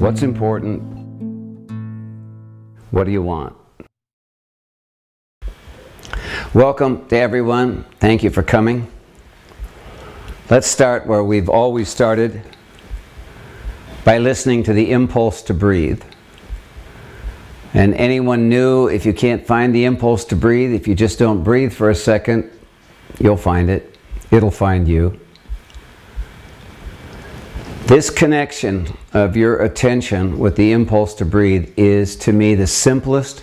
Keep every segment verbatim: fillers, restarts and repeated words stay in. What's important? What do you want? Welcome to everyone. Thank you for coming. Let's start where we've always started, by listening to the impulse to breathe. And anyone new, if you can't find the impulse to breathe, if you just don't breathe for a second, you'll find it. It'll find you. This connection of your attention with the impulse to breathe is, to me, the simplest,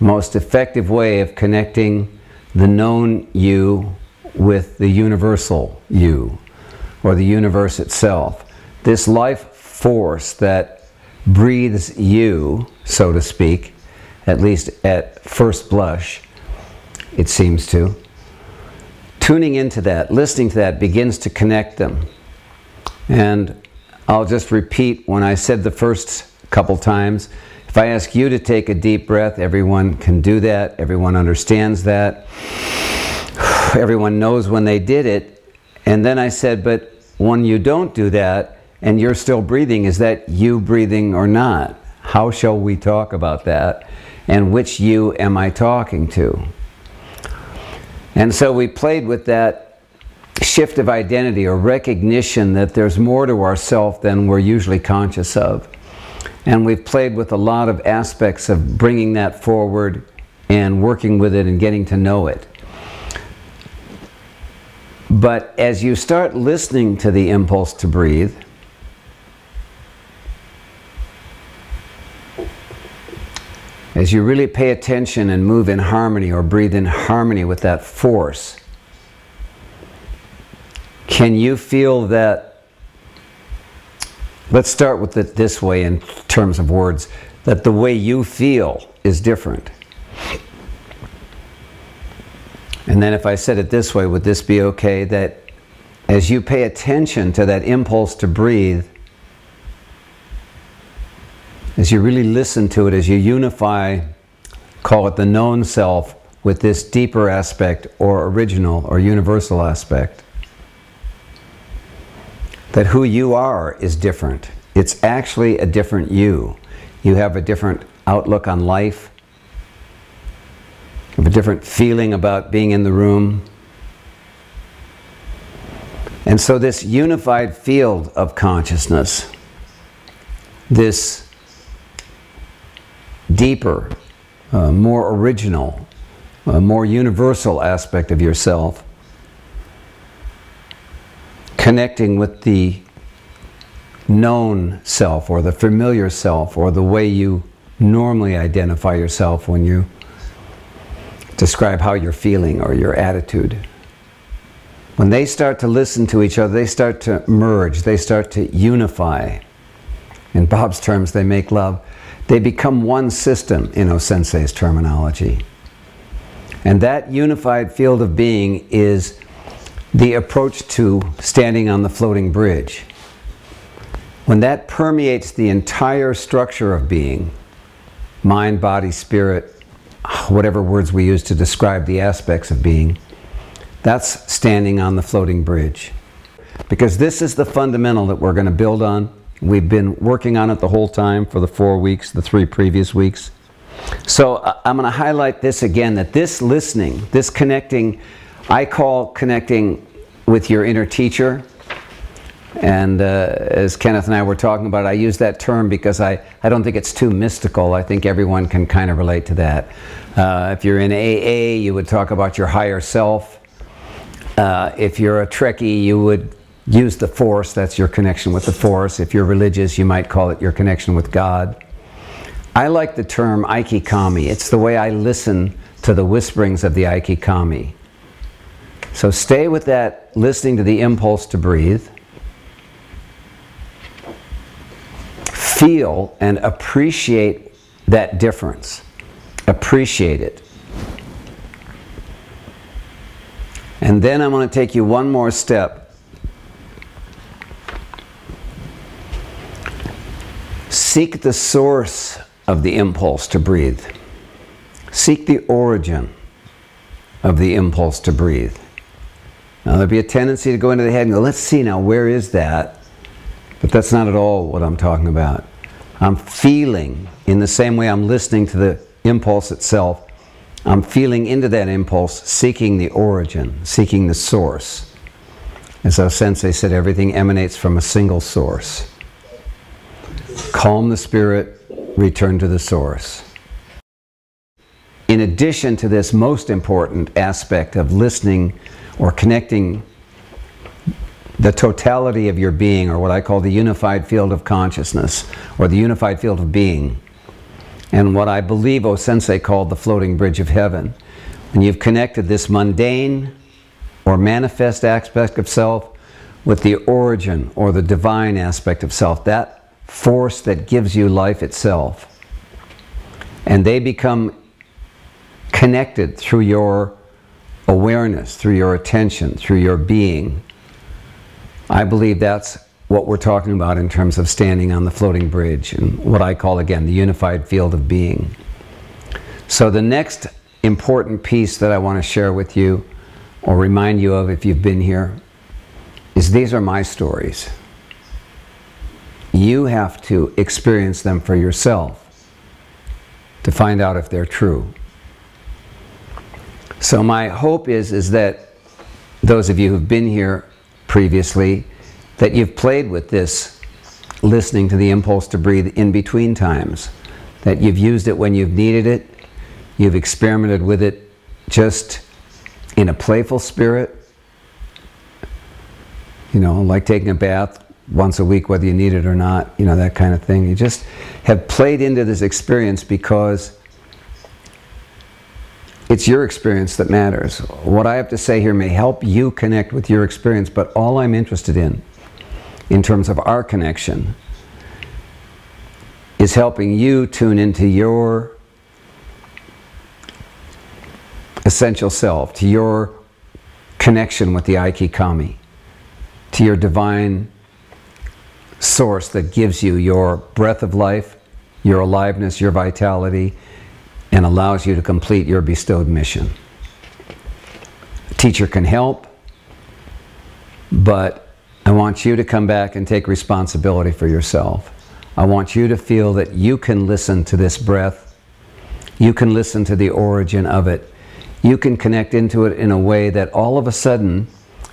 most effective way of connecting the known you with the universal you, or the universe itself. This life force that breathes you, so to speak, at least at first blush, it seems to. Tuning into that, listening to that, begins to connect them. And I'll just repeat when I said the first couple times, if I ask you to take a deep breath, everyone can do that, everyone understands that, everyone knows when they did it. And then I said, but when you don't do that, and you're still breathing, is that you breathing or not? How shall we talk about that? And which you am I talking to? And so we played with that shift of identity, or recognition that there's more to ourself than we're usually conscious of. And we've played with a lot of aspects of bringing that forward and working with it and getting to know it. But as you start listening to the impulse to breathe, as you really pay attention and move in harmony, or breathe in harmony with that force, can you feel that, let's start with it this way in terms of words, that the way you feel is different? And then if I said it this way, would this be okay? That as you pay attention to that impulse to breathe, as you really listen to it, as you unify, call it the known self, with this deeper aspect, or original or universal aspect, that who you are is different. It's actually a different you. You have a different outlook on life, you have a different feeling about being in the room. And so this unified field of consciousness, this deeper, uh, more original, uh, more universal aspect of yourself, connecting with the known self, or the familiar self, or the way you normally identify yourself when you describe how you're feeling or your attitude. When they start to listen to each other, they start to merge, they start to unify. In Bob's terms, they make love. They become one system, in O Sensei's terminology. And that unified field of being is the approach to standing on the floating bridge. When that permeates the entire structure of being, mind, body, spirit, whatever words we use to describe the aspects of being, that's standing on the floating bridge. Because this is the fundamental that we're going to build on. We've been working on it the whole time for the four weeks, the three previous weeks. So I'm going to highlight this again, that this listening, this connecting, I call connecting with your inner teacher. And uh, as Kenneth and I were talking about, I use that term because I, I don't think it's too mystical. I think everyone can kind of relate to that. Uh, if you're in A A, you would talk about your higher self. Uh, if you're a Trekkie, you would use the force, that's your connection with the force. If you're religious, you might call it your connection with God. I like the term Aikikami. It's the way I listen to the whisperings of the Aikikami. So stay with that, listening to the impulse to breathe. Feel and appreciate that difference. Appreciate it. And then I'm going to take you one more step. Seek the source of the impulse to breathe. Seek the origin of the impulse to breathe. Now there'd be a tendency to go into the head and go, let's see now, where is that? But that's not at all what I'm talking about. I'm feeling in the same way I'm listening to the impulse itself. I'm feeling into that impulse, seeking the origin, seeking the source. As O Sensei said, everything emanates from a single source. Calm the spirit, return to the source. In addition to this most important aspect of listening or connecting the totality of your being, or what I call the unified field of consciousness, or the unified field of being, and what I believe O Sensei called the floating bridge of heaven. When you've connected this mundane or manifest aspect of self with the origin or the divine aspect of self, that force that gives you life itself, and they become connected through your awareness, through your attention, through your being. I believe that's what we're talking about in terms of standing on the floating bridge, and what I call, again, the unified field of being. So the next important piece that I want to share with you, or remind you of if you've been here, is these are my stories. You have to experience them for yourself to find out if they're true. So my hope is, is that those of you who've been here previously, that you've played with this listening to the impulse to breathe in between times, that you've used it when you've needed it, you've experimented with it just in a playful spirit, you know, like taking a bath once a week whether you need it or not, you know, that kind of thing. You just have played into this experience because it's your experience that matters. What I have to say here may help you connect with your experience, but all I'm interested in, in terms of our connection, is helping you tune into your essential self, to your connection with the Aikikami, to your divine source that gives you your breath of life, your aliveness, your vitality, and allows you to complete your bestowed mission. A teacher can help, but I want you to come back and take responsibility for yourself. I want you to feel that you can listen to this breath, you can listen to the origin of it, you can connect into it in a way that all of a sudden,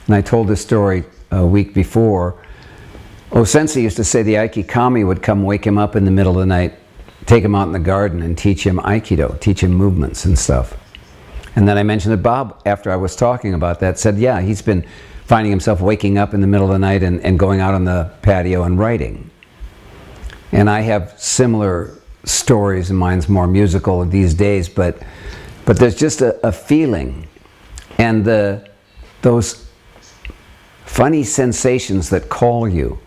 and I told this story a week before, O Sensei used to say the Aikikami would come wake him up in the middle of the night, take him out in the garden and teach him Aikido, teach him movements and stuff. And then I mentioned that Bob, after I was talking about that, said, yeah, he's been finding himself waking up in the middle of the night and, and going out on the patio and writing. And I have similar stories, and mine's more musical these days, but But there's just a, a feeling, and the, those funny sensations that call you,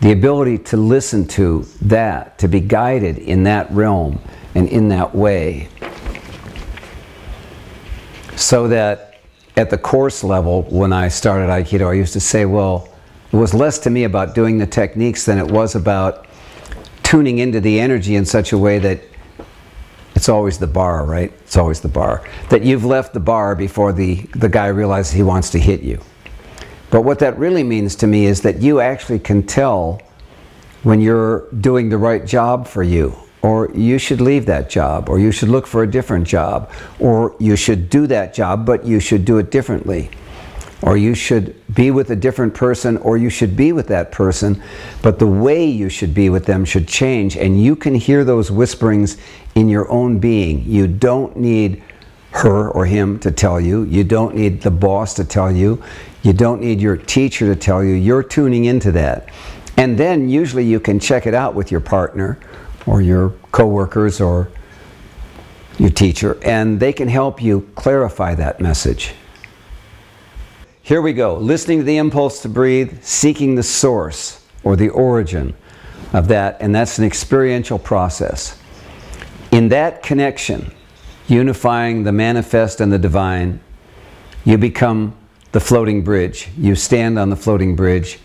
the ability to listen to that, to be guided in that realm and in that way, so that at the course level, when I started Aikido, I used to say, well, it was less to me about doing the techniques than it was about tuning into the energy in such a way that it's always the bar, right? It's always the bar. That you've left the bar before the, the guy realizes he wants to hit you. But what that really means to me is that you actually can tell when you're doing the right job for you, or you should leave that job, or you should look for a different job, or you should do that job, but you should do it differently. Or you should be with a different person, or you should be with that person, but the way you should be with them should change, and you can hear those whisperings in your own being. You don't need her or him to tell you. You don't need the boss to tell you. You don't need your teacher to tell you. You're tuning into that. And then usually you can check it out with your partner or your coworkers or your teacher, and they can help you clarify that message. Here we go, listening to the impulse to breathe, seeking the source or the origin of that, and that's an experiential process. In that connection, unifying the manifest and the divine, you become the floating bridge. You stand on the floating bridge,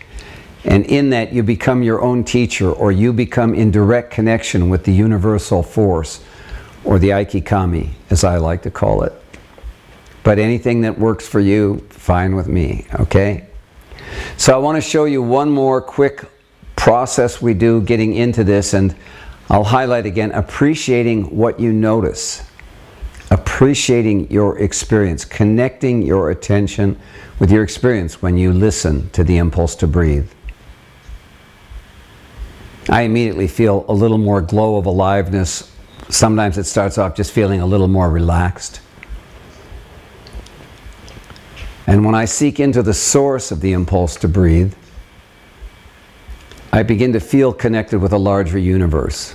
and in that you become your own teacher, or you become in direct connection with the universal force, or the Aikikami, as I like to call it. But anything that works for you, fine with me, okay? So I want to show you one more quick process we do getting into this, and I'll highlight again, appreciating what you notice, appreciating your experience, connecting your attention with your experience when you listen to the impulse to breathe. I immediately feel a little more glow of aliveness. Sometimes it starts off just feeling a little more relaxed. And when I seek into the source of the impulse to breathe, I begin to feel connected with a larger universe.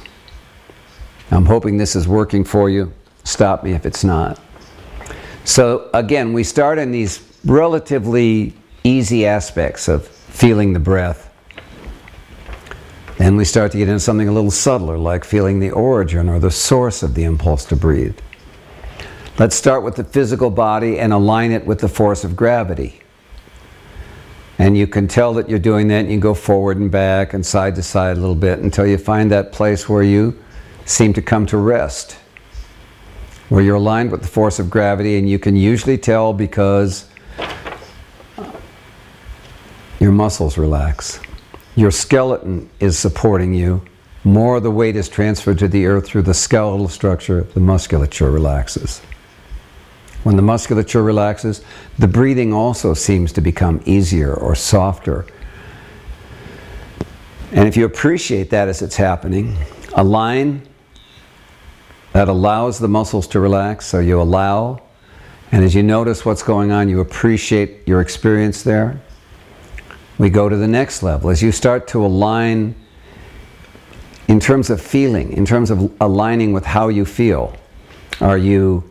I'm hoping this is working for you. Stop me if it's not. So again, we start in these relatively easy aspects of feeling the breath. And we start to get into something a little subtler, like feeling the origin or the source of the impulse to breathe. Let's start with the physical body and align it with the force of gravity. And you can tell that you're doing that, and you go forward and back and side to side a little bit until you find that place where you seem to come to rest, where you're aligned with the force of gravity. And you can usually tell because your muscles relax. Your skeleton is supporting you. More of the weight is transferred to the earth through the skeletal structure. The musculature relaxes. When the musculature relaxes, the breathing also seems to become easier or softer. And if you appreciate that as it's happening, align that allows the muscles to relax, so you allow. And as you notice what's going on, you appreciate your experience there. We go to the next level. As you start to align in terms of feeling, in terms of aligning with how you feel. Are you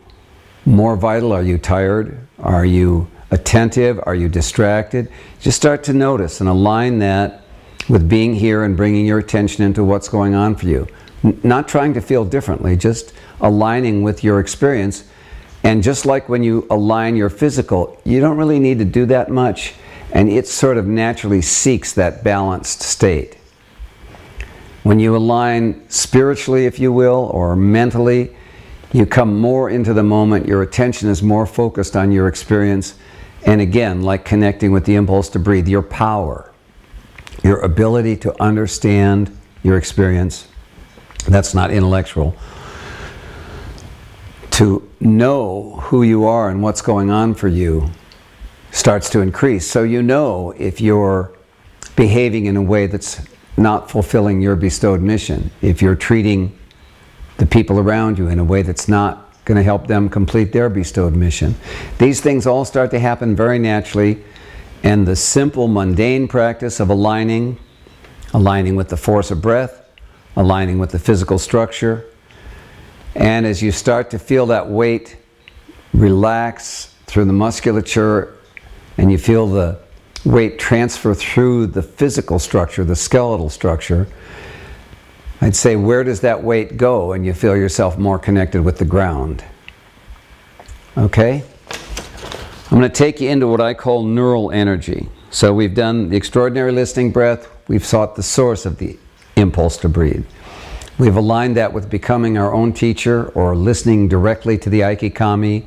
more vital? Are you tired? Are you attentive? Are you distracted? Just start to notice and align that with being here and bringing your attention into what's going on for you. Not trying to feel differently, just aligning with your experience. And just like when you align your physical, you don't really need to do that much. And it sort of naturally seeks that balanced state. When you align spiritually, if you will, or mentally, you come more into the moment. Your attention is more focused on your experience. And again, like connecting with the impulse to breathe, your power, your ability to understand your experience, that's not intellectual, to know who you are and what's going on for you, starts to increase. So you know if you're behaving in a way that's not fulfilling your bestowed mission, if you're treating the people around you in a way that's not going to help them complete their bestowed mission. These things all start to happen very naturally, and the simple mundane practice of aligning, aligning with the force of breath, aligning with the physical structure, and as you start to feel that weight relax through the musculature, and you feel the weight transfer through the physical structure, the skeletal structure, I'd say, where does that weight go? And you feel yourself more connected with the ground. Okay? I'm going to take you into what I call neural energy. So we've done the extraordinary listening breath. We've sought the source of the impulse to breathe. We've aligned that with becoming our own teacher or listening directly to the Aikikami,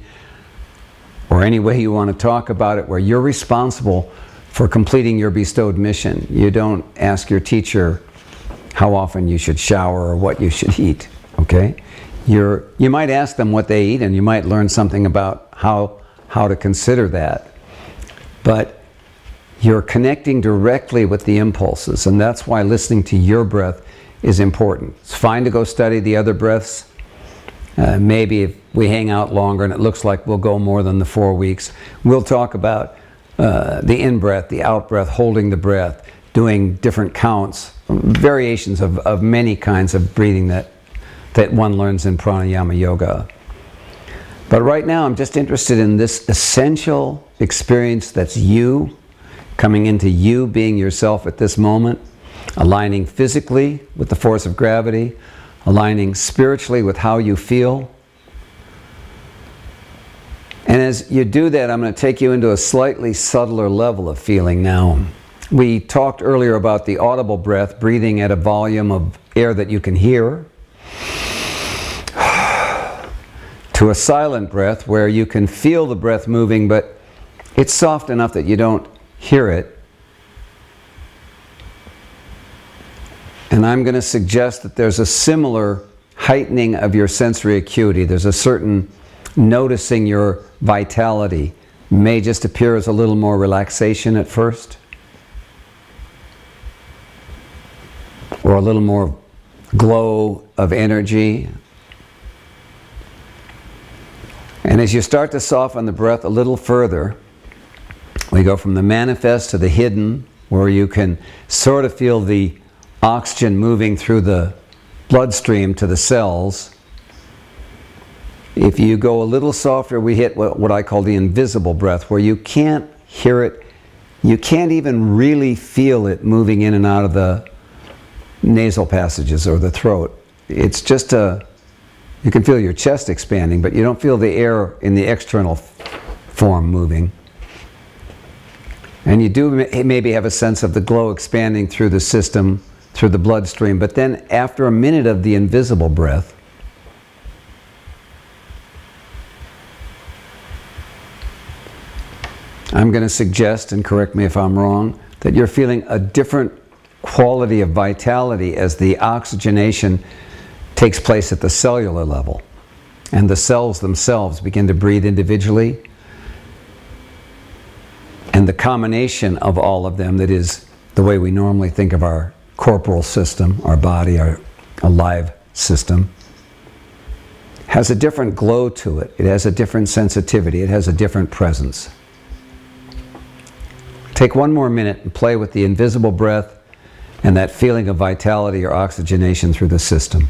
or any way you want to talk about it, where you're responsible for completing your bestowed mission. You don't ask your teacher how often you should shower or what you should eat, okay? You're, you might ask them what they eat, and you might learn something about how, how to consider that. But you're connecting directly with the impulses, and that's why listening to your breath is important. It's fine to go study the other breaths. Uh, maybe if we hang out longer and it looks like we'll go more than the four weeks, we'll talk about uh, the in-breath, the out-breath, holding the breath, doing different counts, variations of, of many kinds of breathing that, that one learns in pranayama yoga. But right now I'm just interested in this essential experience that's you, coming into you being yourself at this moment, aligning physically with the force of gravity, aligning spiritually with how you feel. And as you do that, I'm going to take you into a slightly subtler level of feeling now. We talked earlier about the audible breath, breathing at a volume of air that you can hear, to a silent breath where you can feel the breath moving, but it's soft enough that you don't hear it. And I'm going to suggest that there's a similar heightening of your sensory acuity. There's a certain noticing your vitality. It may just appear as a little more relaxation at first, or a little more glow of energy. And as you start to soften the breath a little further, we go from the manifest to the hidden, where you can sort of feel the oxygen moving through the bloodstream to the cells. If you go a little softer, we hit what, what I call the invisible breath, where you can't hear it, you can't even really feel it moving in and out of the nasal passages or the throat. It's just a, you can feel your chest expanding, but you don't feel the air in the external form moving. And you do maybe have a sense of the glow expanding through the system, through the bloodstream, but then after a minute of the invisible breath, I'm going to suggest, and correct me if I'm wrong, that you're feeling a different quality of vitality as the oxygenation takes place at the cellular level. And the cells themselves begin to breathe individually. And the combination of all of them, that is the way we normally think of our corporal system, our body, our alive system, has a different glow to it. It has a different sensitivity. It has a different presence. Take one more minute and play with the invisible breath and that feeling of vitality or oxygenation through the system.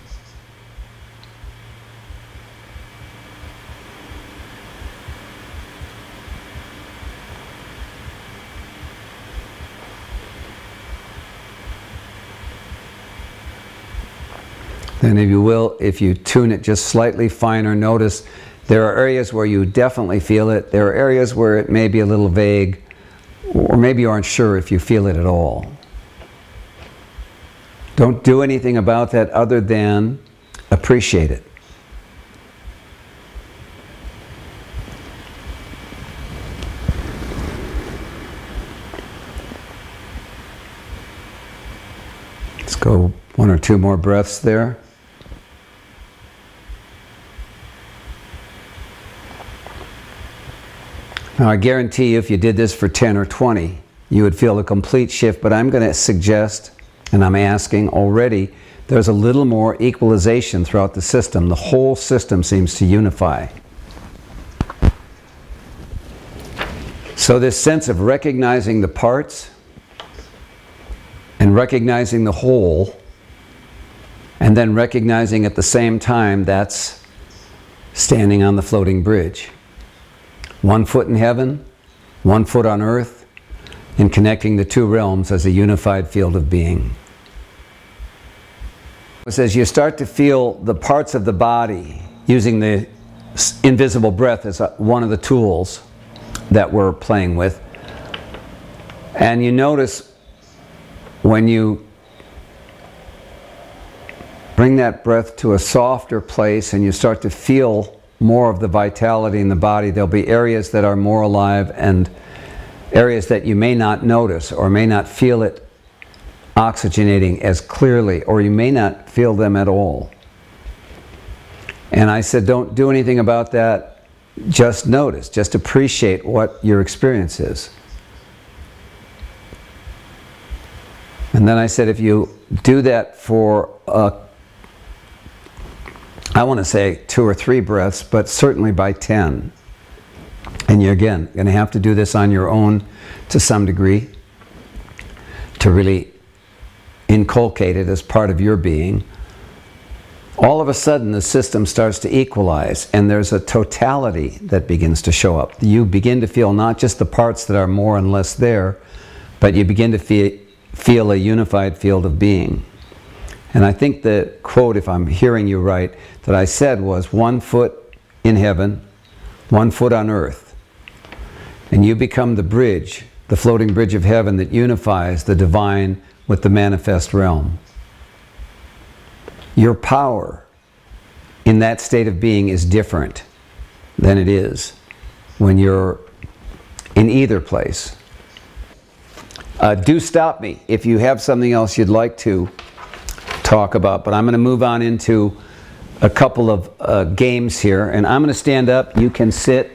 And if you will, if you tune it just slightly finer, notice there are areas where you definitely feel it. There are areas where it may be a little vague, or maybe you aren't sure if you feel it at all. Don't do anything about that other than appreciate it. Let's go one or two more breaths there. Now I guarantee you, if you did this for ten or twenty, you would feel a complete shift, but I'm going to suggest, and I'm asking already, there's a little more equalization throughout the system. The whole system seems to unify. So this sense of recognizing the parts and recognizing the whole, and then recognizing at the same time, that's standing on the floating bridge. One foot in heaven, one foot on earth, and connecting the two realms as a unified field of being. As you start to feel the parts of the body, using the invisible breath as one of the tools that we're playing with, and you notice when you bring that breath to a softer place and you start to feel more of the vitality in the body, there'll be areas that are more alive and areas that you may not notice or may not feel it oxygenating as clearly, or you may not feel them at all. And I said, don't do anything about that. Just notice, just appreciate what your experience is. And then I said, if you do that for a I want to say two or three breaths, but certainly by ten. And you're again going to have to do this on your own to some degree to really inculcate it as part of your being. All of a sudden the system starts to equalize and there's a totality that begins to show up. You begin to feel not just the parts that are more and less there, but you begin to fe- feel a unified field of being. And I think the quote, if I'm hearing you right, that I said was one foot in heaven, one foot on earth. And you become the bridge, the floating bridge of heaven that unifies the divine with the manifest realm. Your power in that state of being is different than it is when you're in either place. Uh, do stop me if you have something else you'd like to talk about, but I'm going to move on into a couple of uh, games here, and I'm going to stand up. You can sit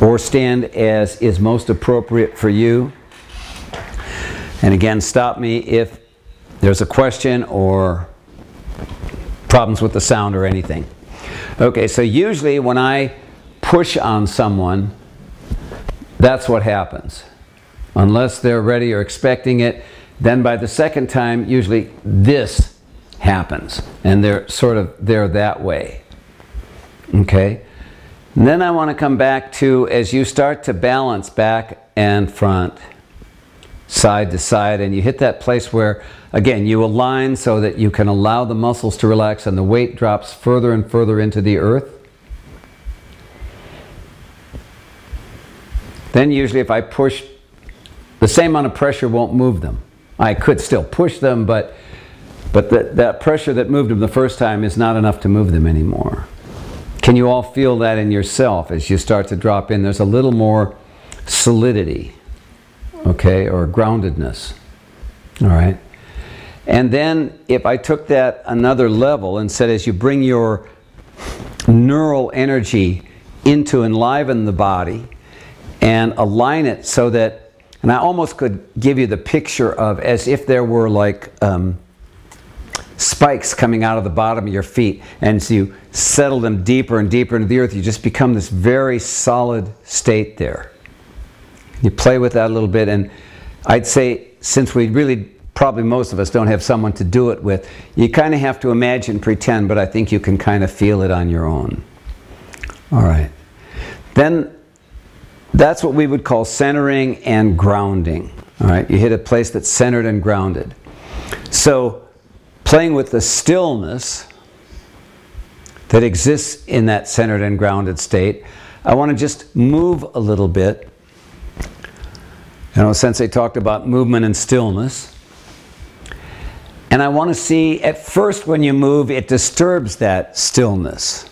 or stand as is most appropriate for you. And again, stop me if there's a question or problems with the sound or anything. Okay, so usually when I push on someone, that's what happens. Unless they're ready or expecting it, then by the second time, usually this happens. And they're sort of there that way. Okay? And then I want to come back to, as you start to balance back and front, side to side, and you hit that place where, again, you align so that you can allow the muscles to relax and the weight drops further and further into the earth. Then usually if I push, the same amount of pressure won't move them. I could still push them, but, but the, that pressure that moved them the first time is not enough to move them anymore. Can you all feel that in yourself as you start to drop in? There's a little more solidity. Okay, or groundedness. All right. And then if I took that another level and said, as you bring your neural energy into enliven the body and align it so that, and I almost could give you the picture of as if there were like um, spikes coming out of the bottom of your feet, and so you settle them deeper and deeper into the earth, you just become this very solid state there. You play with that a little bit, and I'd say, since we really, probably most of us don't have someone to do it with, you kind of have to imagine, pretend, but I think you can kind of feel it on your own. All right. Then that's what we would call centering and grounding. All right. You hit a place that's centered and grounded. So playing with the stillness that exists in that centered and grounded state, I want to just move a little bit. You know, Sensei talked about movement and stillness. And I want to see, at first when you move, it disturbs that stillness.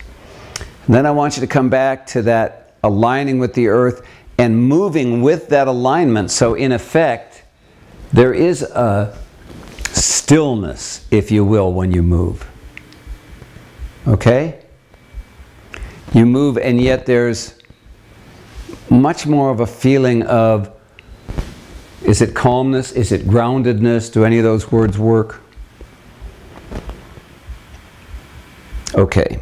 And then I want you to come back to that aligning with the earth and moving with that alignment. So in effect, there is a stillness, if you will, when you move. Okay? You move, and yet there's much more of a feeling of, is it calmness? Is it groundedness? Do any of those words work? Okay.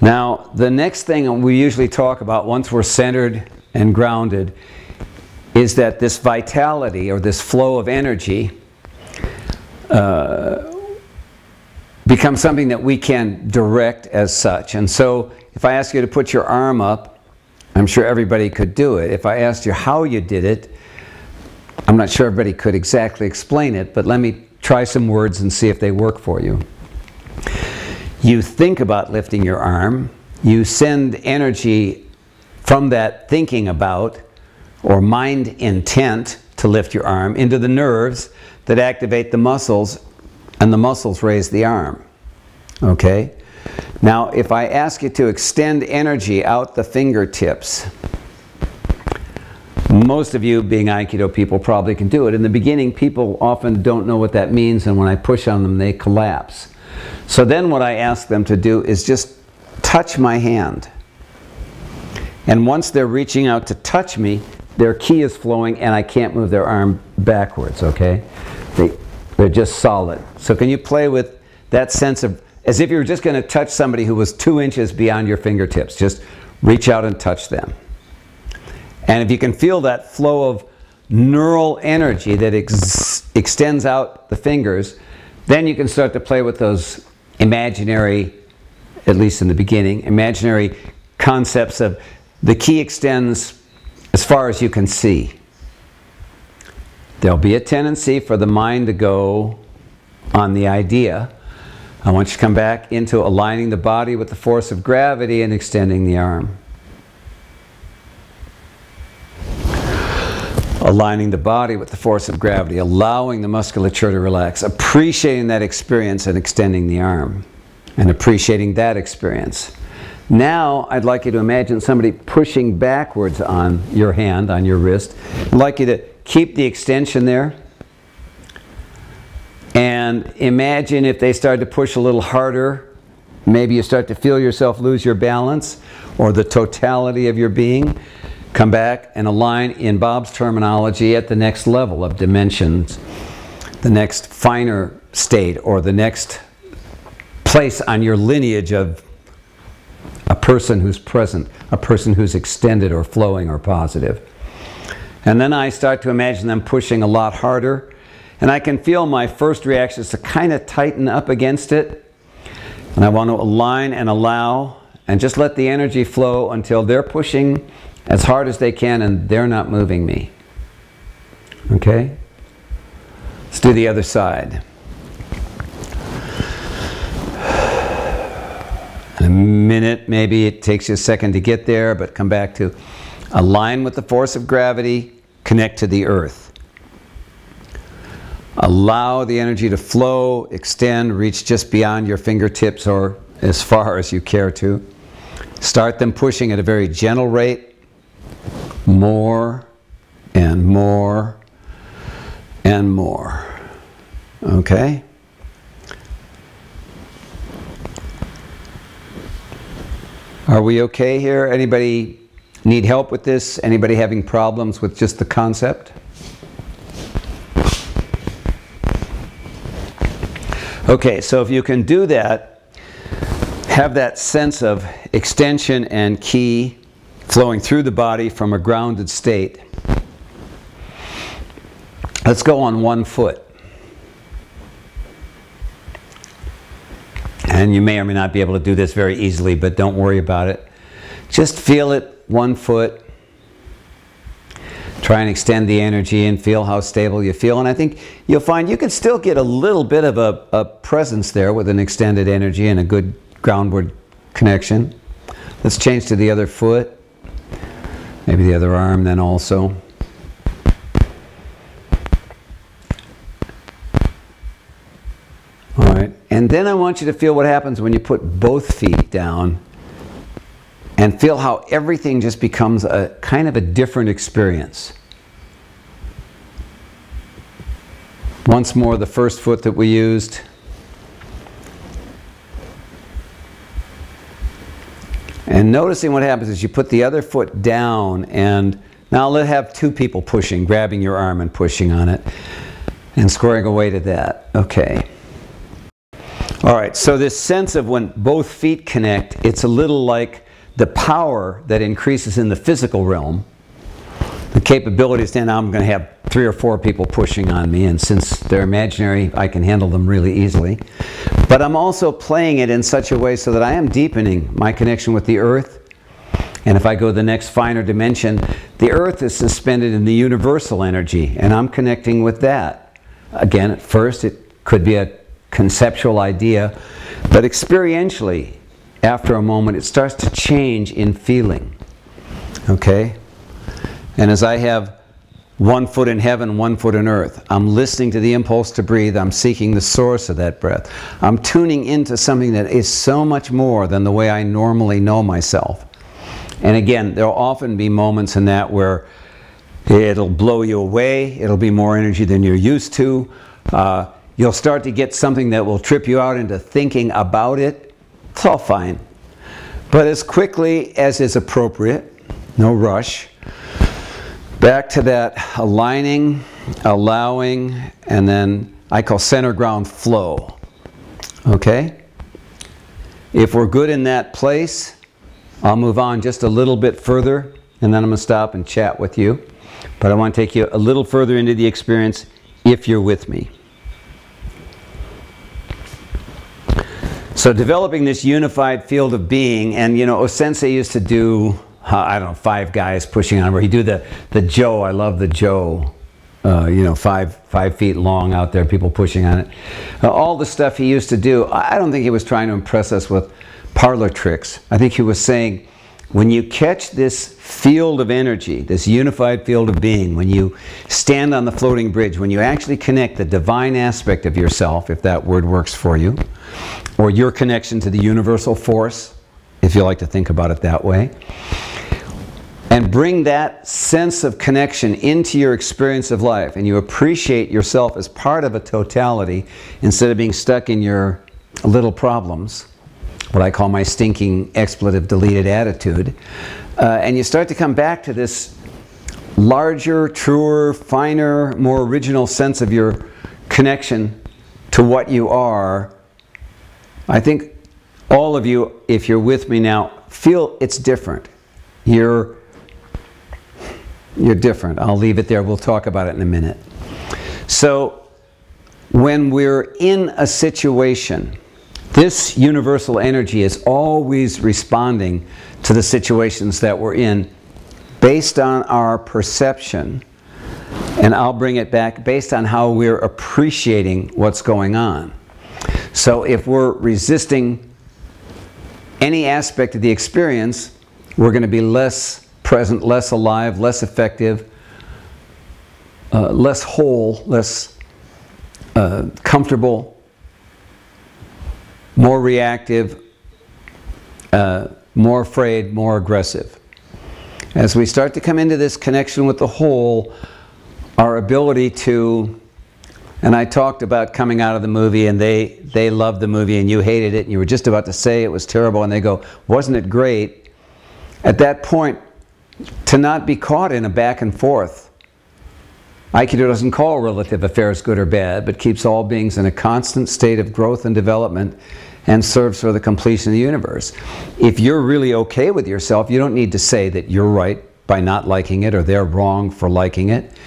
Now, the next thing we usually talk about once we're centered and grounded is that this vitality or this flow of energy uh, becomes something that we can direct as such. And so, if I ask you to put your arm up, I'm sure everybody could do it. If I asked you how you did it, I'm not sure everybody could exactly explain it, but let me try some words and see if they work for you. You think about lifting your arm. You send energy from that thinking about or mind intent to lift your arm into the nerves that activate the muscles, and the muscles raise the arm. Okay? Now, if I ask you to extend energy out the fingertips, most of you, being Aikido people, probably can do it. In the beginning, people often don't know what that means, and when I push on them, they collapse. So then what I ask them to do is just touch my hand. And once they're reaching out to touch me, their ki is flowing, and I can't move their arm backwards, okay? They, they're just solid. So can you play with that sense of, as if you were just going to touch somebody who was two inches beyond your fingertips. Just reach out and touch them. And if you can feel that flow of neural energy that ex extends out the fingers, then you can start to play with those imaginary, at least in the beginning, imaginary concepts of the ki extends as far as you can see. There'll be a tendency for the mind to go on the idea. I want you to come back into aligning the body with the force of gravity and extending the arm. Aligning the body with the force of gravity, allowing the musculature to relax, appreciating that experience and extending the arm, and appreciating that experience. Now, I'd like you to imagine somebody pushing backwards on your hand, on your wrist. I'd like you to keep the extension there, and And imagine if they start to push a little harder, maybe you start to feel yourself lose your balance or the totality of your being. Come back and align, in Bob's terminology, at the next level of dimensions, the next finer state or the next place on your lineage of a person who's present, a person who's extended or flowing or positive. And then I start to imagine them pushing a lot harder, and I can feel my first reaction is to kind of tighten up against it, and I want to align and allow and just let the energy flow until they're pushing as hard as they can and they're not moving me. Okay? Let's do the other side. In a minute, maybe it takes you a second to get there, but come back to align with the force of gravity, connect to the earth. Allow the energy to flow, extend, reach just beyond your fingertips or as far as you care to. Start them pushing at a very gentle rate, more and more and more. Okay? Are we okay here? Anybody need help with this? Anybody having problems with just the concept? Okay, so if you can do that, have that sense of extension and ki flowing through the body from a grounded state. Let's go on one foot. And you may or may not be able to do this very easily, but don't worry about it. Just feel it, one foot. Try and extend the energy and feel how stable you feel. And I think you'll find you can still get a little bit of a, a presence there with an extended energy and a good groundward connection. Let's change to the other foot, maybe the other arm then also. All right, and then I want you to feel what happens when you put both feet down and feel how everything just becomes a kind of a different experience. Once more, the first foot that we used. And noticing what happens is you put the other foot down, and now let's have two people pushing, grabbing your arm and pushing on it and squaring away to that. Okay. All right, so this sense of when both feet connect, it's a little like the power that increases in the physical realm, the capabilities. Then I'm going to have three or four people pushing on me, and since they're imaginary, I can handle them really easily. But I'm also playing it in such a way so that I am deepening my connection with the earth. And if I go to the next finer dimension, the earth is suspended in the universal energy, and I'm connecting with that. Again, at first it could be a conceptual idea, but experientially, after a moment, it starts to change in feeling. Okay? And as I have one foot in heaven, one foot in earth, I'm listening to the impulse to breathe. I'm seeking the source of that breath. I'm tuning into something that is so much more than the way I normally know myself. And again, there'll often be moments in that where it'll blow you away. It'll be more energy than you're used to. Uh, you'll start to get something that will trip you out into thinking about it. It's all fine. But as quickly as is appropriate, no rush, back to that aligning, allowing, and then I call center ground flow. Okay? If we're good in that place, I'll move on just a little bit further, and then I'm going to stop and chat with you. But I want to take you a little further into the experience if you're with me. So developing this unified field of being, and you know, O Sensei used to do I don't know, five guys pushing on, where you do the, the Joe, I love the Joe, uh, you know, five, five feet long out there, people pushing on it. Uh, all the stuff he used to do, I don't think he was trying to impress us with parlor tricks. I think he was saying, when you catch this field of energy, this unified field of being, when you stand on the floating bridge, when you actually connect the divine aspect of yourself, if that word works for you, or your connection to the universal force, if you like to think about it that way, and bring that sense of connection into your experience of life, and you appreciate yourself as part of a totality instead of being stuck in your little problems, what I call my stinking expletive deleted attitude, uh, and you start to come back to this larger, truer, finer, more original sense of your connection to what you are. I think all of you, if you're with me now, feel it's different. You're You're different. I'll leave it there. We'll talk about it in a minute. So when we're in a situation, this universal energy is always responding to the situations that we're in based on our perception. And I'll bring it back based on how we're appreciating what's going on. So if we're resisting any aspect of the experience, we're going to be less present, less alive, less effective, uh, less whole, less uh, comfortable, more reactive, uh, more afraid, more aggressive. As we start to come into this connection with the whole, our ability to, and I talked about coming out of the movie and they, they loved the movie and you hated it and you were just about to say it was terrible and they go, wasn't it great? At that point, to not be caught in a back and forth. Aikido doesn't call relative affairs good or bad, but keeps all beings in a constant state of growth and development and serves for the completion of the universe. If you're really okay with yourself, you don't need to say that you're right by not liking it or they're wrong for liking it.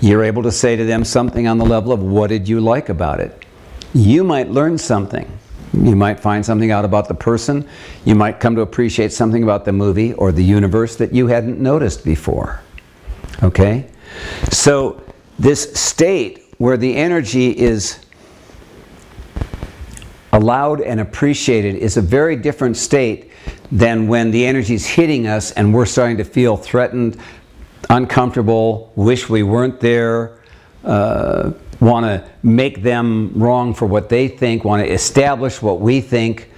You're able to say to them something on the level of, what did you like about it? You might learn something. You might find something out about the person. You might come to appreciate something about the movie or the universe that you hadn't noticed before. Okay? So this state where the energy is allowed and appreciated is a very different state than when the energy is hitting us and we're starting to feel threatened, uncomfortable, wish we weren't there, uh, want to make them wrong for what they think, want to establish what we think,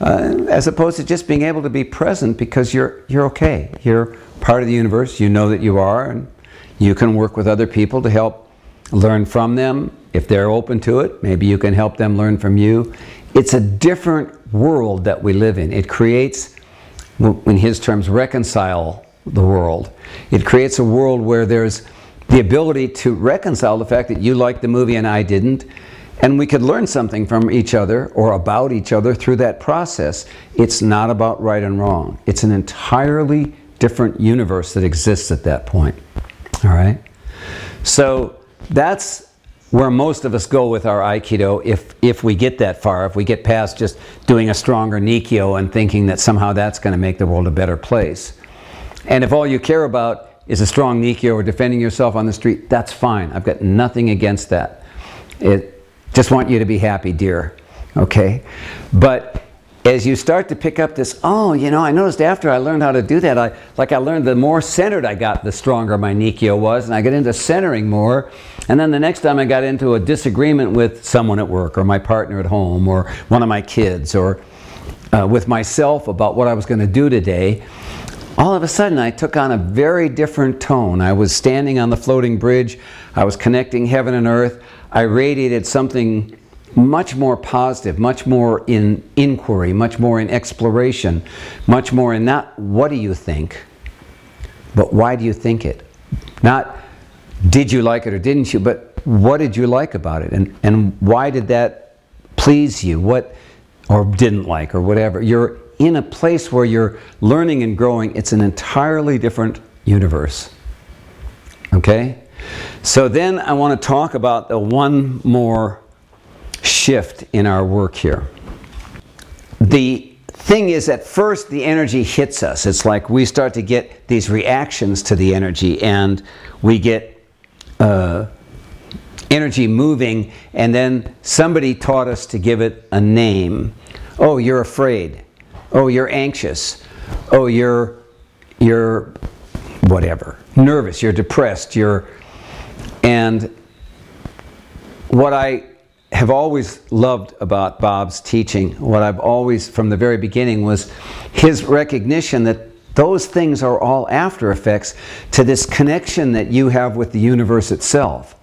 uh, as opposed to just being able to be present because you're, you're okay. You're part of the universe. You know that you are, and you can work with other people to help learn from them. If they're open to it, maybe you can help them learn from you. It's a different world that we live in. It creates, in his terms, reconcile the world. It creates a world where there's the ability to reconcile the fact that you liked the movie and I didn't, and we could learn something from each other or about each other through that process. It's not about right and wrong. It's an entirely different universe that exists at that point. All right? So that's where most of us go with our Aikido if, if we get that far, if we get past just doing a stronger Nikkyo and thinking that somehow that's going to make the world a better place. And if all you care about is a strong Nikkyo or defending yourself on the street, that's fine. I've got nothing against that. It, just want you to be happy, dear. Okay? But as you start to pick up this, oh, you know, I noticed after I learned how to do that, I, like I learned the more centered I got, the stronger my Nikkyo was, and I got into centering more. And then the next time I got into a disagreement with someone at work or my partner at home or one of my kids or uh, with myself about what I was going to do today, all of a sudden, I took on a very different tone. I was standing on the floating bridge. I was connecting heaven and earth. I radiated something much more positive, much more in inquiry, much more in exploration, much more in not what do you think, but why do you think it? Not did you like it or didn't you, but what did you like about it? And, and why did that please you? What, or didn't like, or whatever. You're in a place where you're learning and growing. It's an entirely different universe. Okay? So then I want to talk about the one more shift in our work here. The thing is, at first the energy hits us. It's like we start to get these reactions to the energy and we get uh, energy moving, and then somebody taught us to give it a name. Oh, you're afraid. Oh, you're anxious. Oh, you're, you're whatever, nervous, you're depressed, you're... And what I have always loved about Bob's teaching, what I've always, from the very beginning, was his recognition that Those things are all after effects to this connection that you have with the universe itself.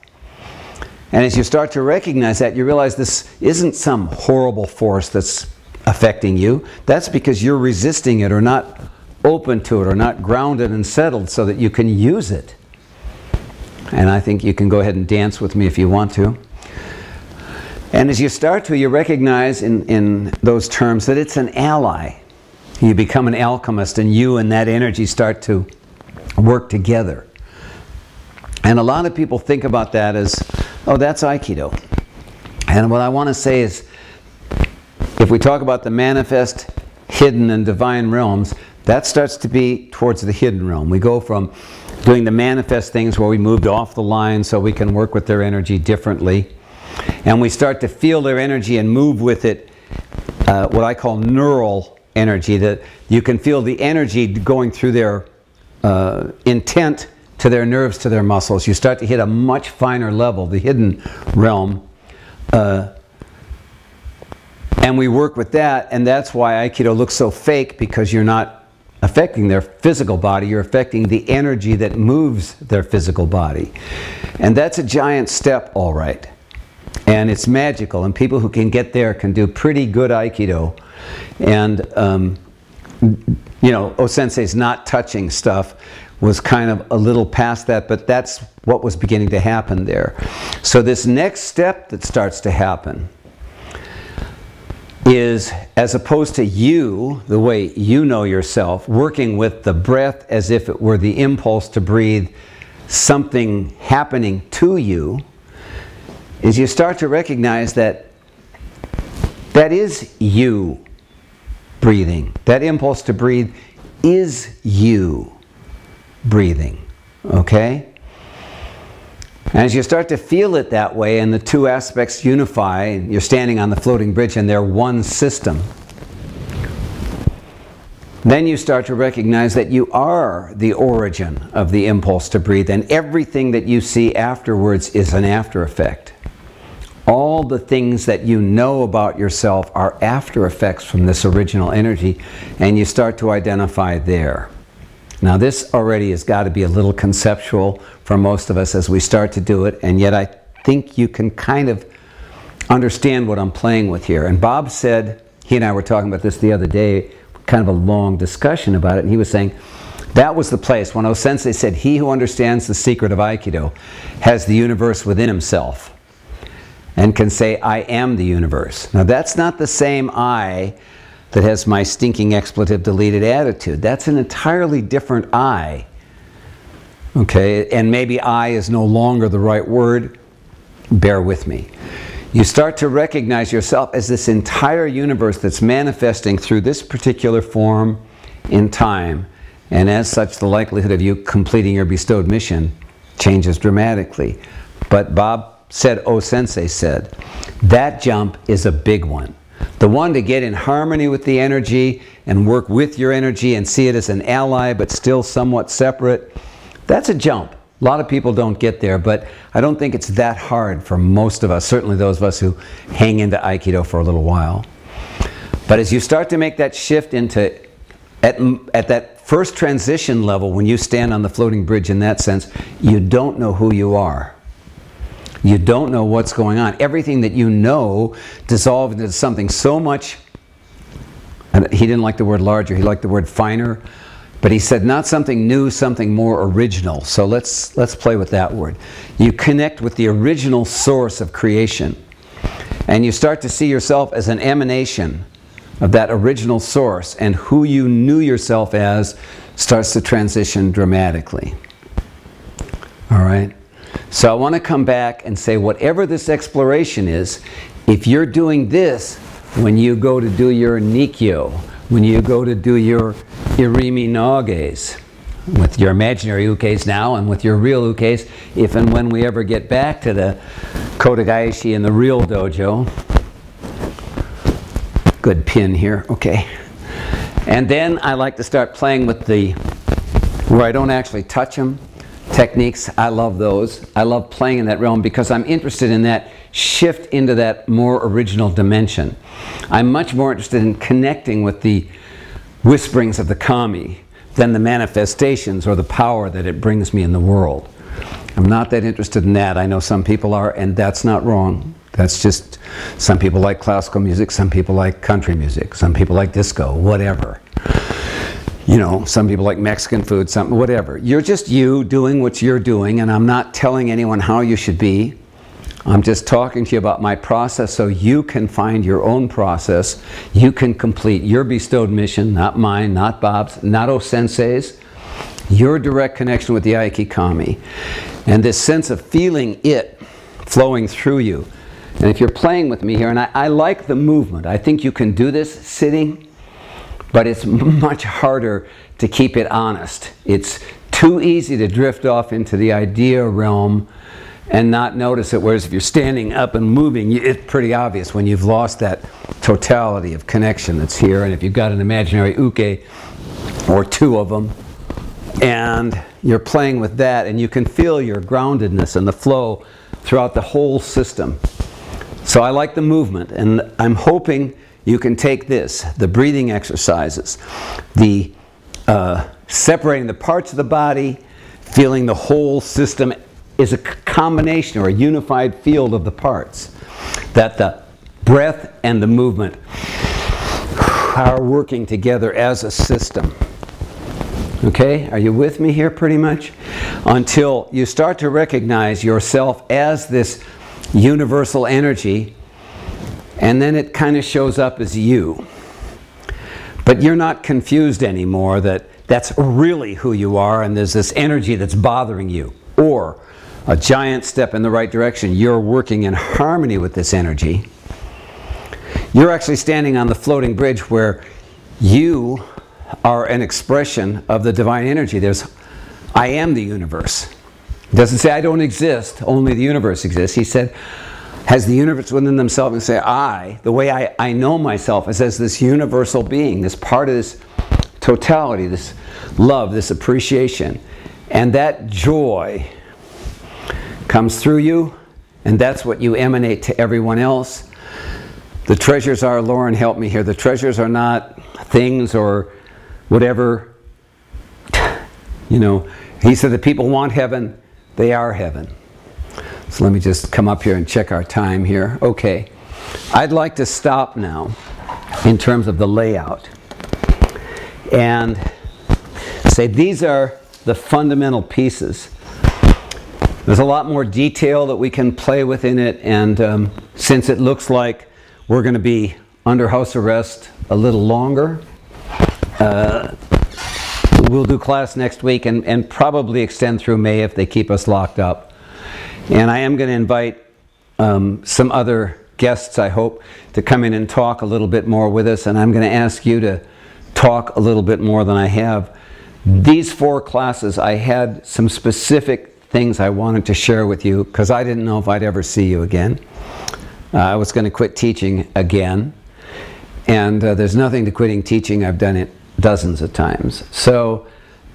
And as you start to recognize that, you realize this isn't some horrible force that's affecting you. That's because you're resisting it or not open to it or not grounded and settled so that you can use it. And I think you can go ahead and dance with me if you want to. And as you start to, you recognize in, in those terms that it's an ally. You become an alchemist, and you and that energy start to work together. And a lot of people think about that as, oh, that's Aikido. And what I want to say is, if we talk about the manifest, hidden, and divine realms, that starts to be towards the hidden realm. We go from doing the manifest things where we moved off the line so we can work with their energy differently. And we start to feel their energy and move with it, uh, what I call neural energy, that you can feel the energy going through their uh, intent to their nerves, to their muscles. You start to hit a much finer level, the hidden realm. Uh, and we work with that, and that's why Aikido looks so fake, because you're not affecting their physical body, you're affecting the energy that moves their physical body. And that's a giant step, all right. And it's magical, and people who can get there can do pretty good Aikido. And, um, you know, O Sensei's not touching stuff was kind of a little past that, but that's what was beginning to happen there. So this next step that starts to happen is, as opposed to you, the way you know yourself, working with the breath as if it were the impulse to breathe, something happening to you, is you start to recognize that that is you breathing. That impulse to breathe is you breathing, okay? As you start to feel it that way and the two aspects unify, you're standing on the floating bridge and they're one system, then you start to recognize that you are the origin of the impulse to breathe, and everything that you see afterwards is an after effect. All the things that you know about yourself are after effects from this original energy, and you start to identify there. Now this already has got to be a little conceptual for most of us as we start to do it, and yet I think you can kind of understand what I'm playing with here. And Bob said, he and I were talking about this the other day, kind of a long discussion about it, and he was saying that was the place when O Sensei said, he who understands the secret of Aikido has the universe within himself and can say, I am the universe. Now that's not the same I that has my stinking expletive deleted attitude. That's an entirely different I. Okay, and maybe I is no longer the right word. Bear with me. You start to recognize yourself as this entire universe that's manifesting through this particular form in time. And as such, the likelihood of you completing your bestowed mission changes dramatically. But Bob said, O Sensei said, that jump is a big one. The one to get in harmony with the energy and work with your energy and see it as an ally but still somewhat separate. That's a jump. A lot of people don't get there, but I don't think it's that hard for most of us, certainly those of us who hang into Aikido for a little while. But as you start to make that shift into, at, at that first transition level, when you stand on the floating bridge in that sense, you don't know who you are. You don't know what's going on. Everything that you know dissolved into something so much, and he didn't like the word larger, he liked the word finer, but he said not something new, something more original. So let's, let's play with that word. You connect with the original source of creation, and you start to see yourself as an emanation of that original source, and who you knew yourself as starts to transition dramatically. All right? So I want to come back and say, whatever this exploration is, if you're doing this, when you go to do your Nikkyo, when you go to do your Irimi Nages, with your imaginary ukes now and with your real ukes, if and when we ever get back to the Kotegaeshi and the real dojo. Good pin here, okay. And then I like to start playing with the, where I don't actually touch them, techniques. I love those. I love playing in that realm because I'm interested in that shift into that more original dimension. I'm much more interested in connecting with the whisperings of the kami than the manifestations or the power that it brings me in the world. I'm not that interested in that. I know some people are, and that's not wrong. That's just, some people like classical music, some people like country music, some people like disco, whatever. You know, some people like Mexican food, something, whatever. You're just you doing what you're doing, and I'm not telling anyone how you should be. I'm just talking to you about my process so you can find your own process. You can complete your bestowed mission, not mine, not Bob's, not O Sensei's. Your direct connection with the Aikikami. And this sense of feeling it flowing through you. And if you're playing with me here, and I, I like the movement. I think you can do this sitting, but it's much harder to keep it honest. It's too easy to drift off into the idea realm and not notice it, whereas if you're standing up and moving, it's pretty obvious when you've lost that totality of connection that's here, and if you've got an imaginary uke or two of them, and you're playing with that, and you can feel your groundedness and the flow throughout the whole system. So I like the movement, and I'm hoping you can take this, the breathing exercises, the uh, separating the parts of the body, feeling the whole system is a combination or a unified field of the parts, that the breath and the movement are working together as a system. Okay, are you with me here pretty much? Until you start to recognize yourself as this universal energy, and then it kind of shows up as you. But you're not confused anymore that that's really who you are and there's this energy that's bothering you. Or a giant step in the right direction, you're working in harmony with this energy. You're actually standing on the floating bridge where you are an expression of the divine energy. There's, I am the universe. It doesn't say I don't exist, only the universe exists. He said, has the universe within themselves and say, I, the way I, I know myself is as this universal being, this part of this totality, this love, this appreciation. And that joy comes through you, and that's what you emanate to everyone else. The treasures are, Lauren, help me here, the treasures are not things or whatever, you know, he said that people want heaven, they are heaven. So let me just come up here and check our time here. Okay, I'd like to stop now in terms of the layout and say these are the fundamental pieces. There's a lot more detail that we can play with in it, and um, since it looks like we're going to be under house arrest a little longer, Uh, we'll do class next week and, and probably extend through May if they keep us locked up. And I am going to invite um, some other guests, I hope, to come in and talk a little bit more with us. And I'm going to ask you to talk a little bit more than I have. These four classes, I had some specific things I wanted to share with you because I didn't know if I'd ever see you again. Uh, I was going to quit teaching again. And uh, there's nothing to quitting teaching. I've done it dozens of times. So,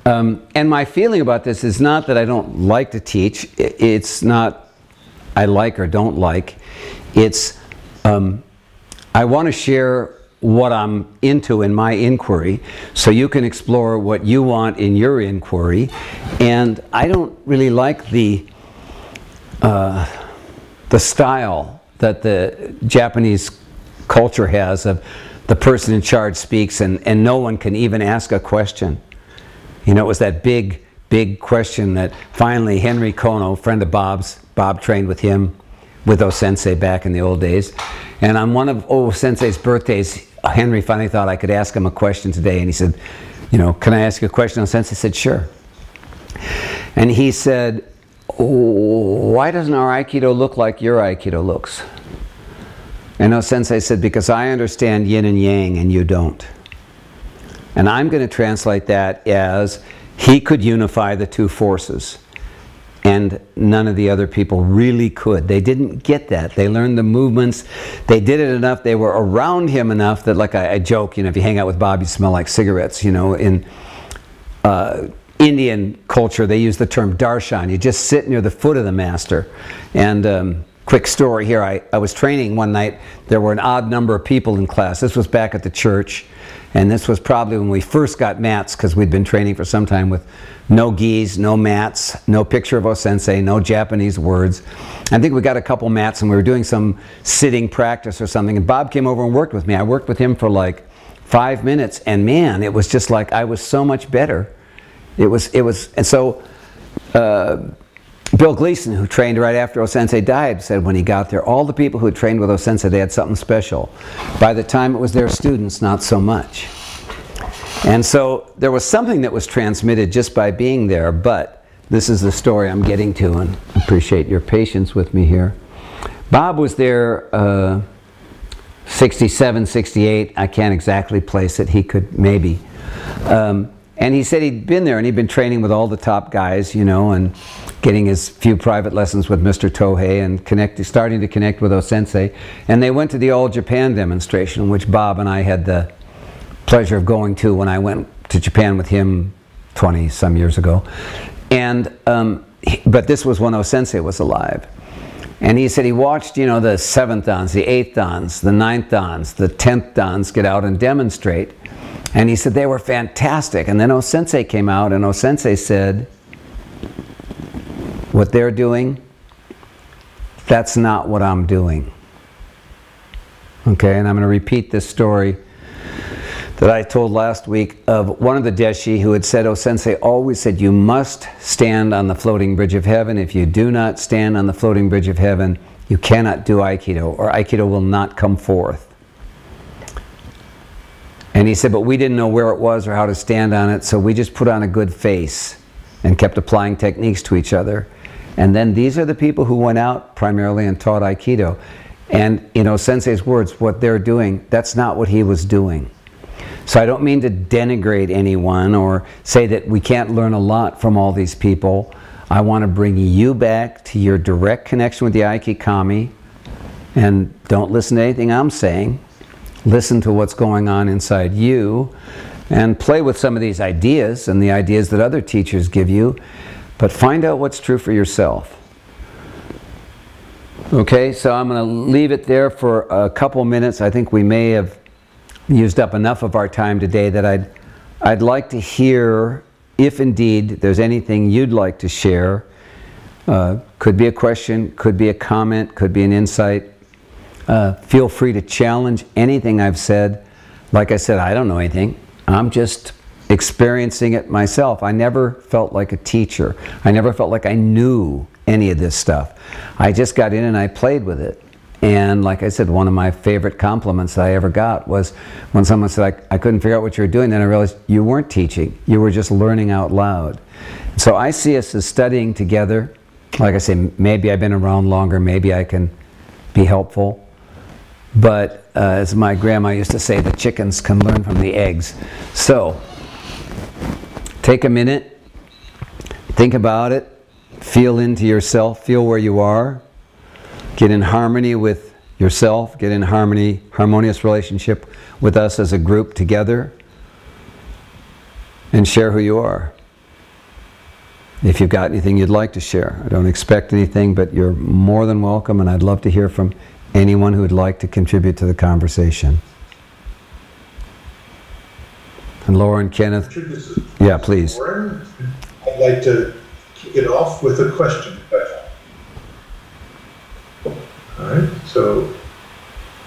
um, and my feeling about this is not that I don't like to teach. It's not I like or don't like. It's um, I want to share what I'm into in my inquiry so you can explore what you want in your inquiry. And I don't really like the, uh, the style that the Japanese culture has of the person in charge speaks and, and no one can even ask a question. You know, it was that big, big question that finally Henry Kono, friend of Bob's, Bob trained with him, with O Sensei back in the old days. And on one of O Sensei's birthdays, Henry finally thought I could ask him a question today. And he said, you know, can I ask you a question? O Sensei said, sure. And he said, oh, why doesn't our Aikido look like your Aikido looks? And O Sensei said, because I understand yin and yang and you don't. And I'm going to translate that as he could unify the two forces. And none of the other people really could. They didn't get that. They learned the movements. They did it enough. They were around him enough that, like I, I joke, you know, if you hang out with Bob, you smell like cigarettes. You know, in uh, Indian culture, they use the term darshan. You just sit near the foot of the master. And Um, quick story here, I, I was training one night, there were an odd number of people in class, this was back at the church, And this was probably when we first got mats, because we'd been training for some time with no gis, no mats, no picture of O Sensei, no Japanese words. I think we got a couple mats and we were doing some sitting practice or something, and Bob came over and worked with me. I worked with him for like five minutes, and man, it was just like I was so much better. It was, it was, and so uh, Bill Gleason, who trained right after O Sensei died, said when he got there, all the people who had trained with O Sensei, they had something special. By the time it was their students, not so much. And so there was something that was transmitted just by being there, but this is the story I'm getting to, and appreciate your patience with me here. Bob was there uh, sixty-seven, sixty-eight, I can't exactly place it, he could maybe. Um, And he said he'd been there and he'd been training with all the top guys, you know, and getting his few private lessons with Mister Tohei and connect, starting to connect with O Sensei. And they went to the All Japan demonstration, which Bob and I had the pleasure of going to when I went to Japan with him twenty some years ago. And, um, he, but this was when O Sensei was alive. And he said he watched, you know, the seventh dans, the eighth dans, the ninth dans, the tenth dans get out and demonstrate. And he said they were fantastic. And then O Sensei came out, and O Sensei said, what they're doing, that's not what I'm doing. Okay, and I'm going to repeat this story that I told last week of one of the Deshi who had said, O Sensei always said, you must stand on the floating bridge of heaven. If you do not stand on the floating bridge of heaven, you cannot do Aikido, or Aikido will not come forth. And he said, but we didn't know where it was or how to stand on it, so we just put on a good face and kept applying techniques to each other. And then these are the people who went out primarily and taught Aikido. And, you know, Sensei's words, what they're doing, that's not what he was doing. So I don't mean to denigrate anyone or say that we can't learn a lot from all these people. I want to bring you back to your direct connection with the Aikikami. And don't listen to anything I'm saying. Listen to what's going on inside you and play with some of these ideas and the ideas that other teachers give you, but find out what's true for yourself. Okay, so I'm going to leave it there for a couple minutes. I think we may have used up enough of our time today that I'd, I'd like to hear if indeed there's anything you'd like to share. Uh, could be a question, could be a comment, could be an insight. Uh, feel free to challenge anything I've said. Like I said, I don't know anything. I'm just experiencing it myself. I never felt like a teacher. I never felt like I knew any of this stuff. I just got in and I played with it. And like I said, one of my favorite compliments that I ever got was when someone said, I, I couldn't figure out what you were doing. Then I realized you weren't teaching. You were just learning out loud. So I see us as studying together. Like I say, maybe I've been around longer. Maybe I can be helpful. But uh, as my grandma used to say, the chickens can learn from the eggs. So take a minute, think about it, feel into yourself, feel where you are, get in harmony with yourself, get in harmony, harmonious relationship with us as a group together, and share who you are. If you've got anything you'd like to share. I don't expect anything, but you're more than welcome, and I'd love to hear from anyone who would like to contribute to the conversation. And Lauren, Kenneth. Richard, yeah, please. Lauren, I'd like to kick it off with a question. All right, so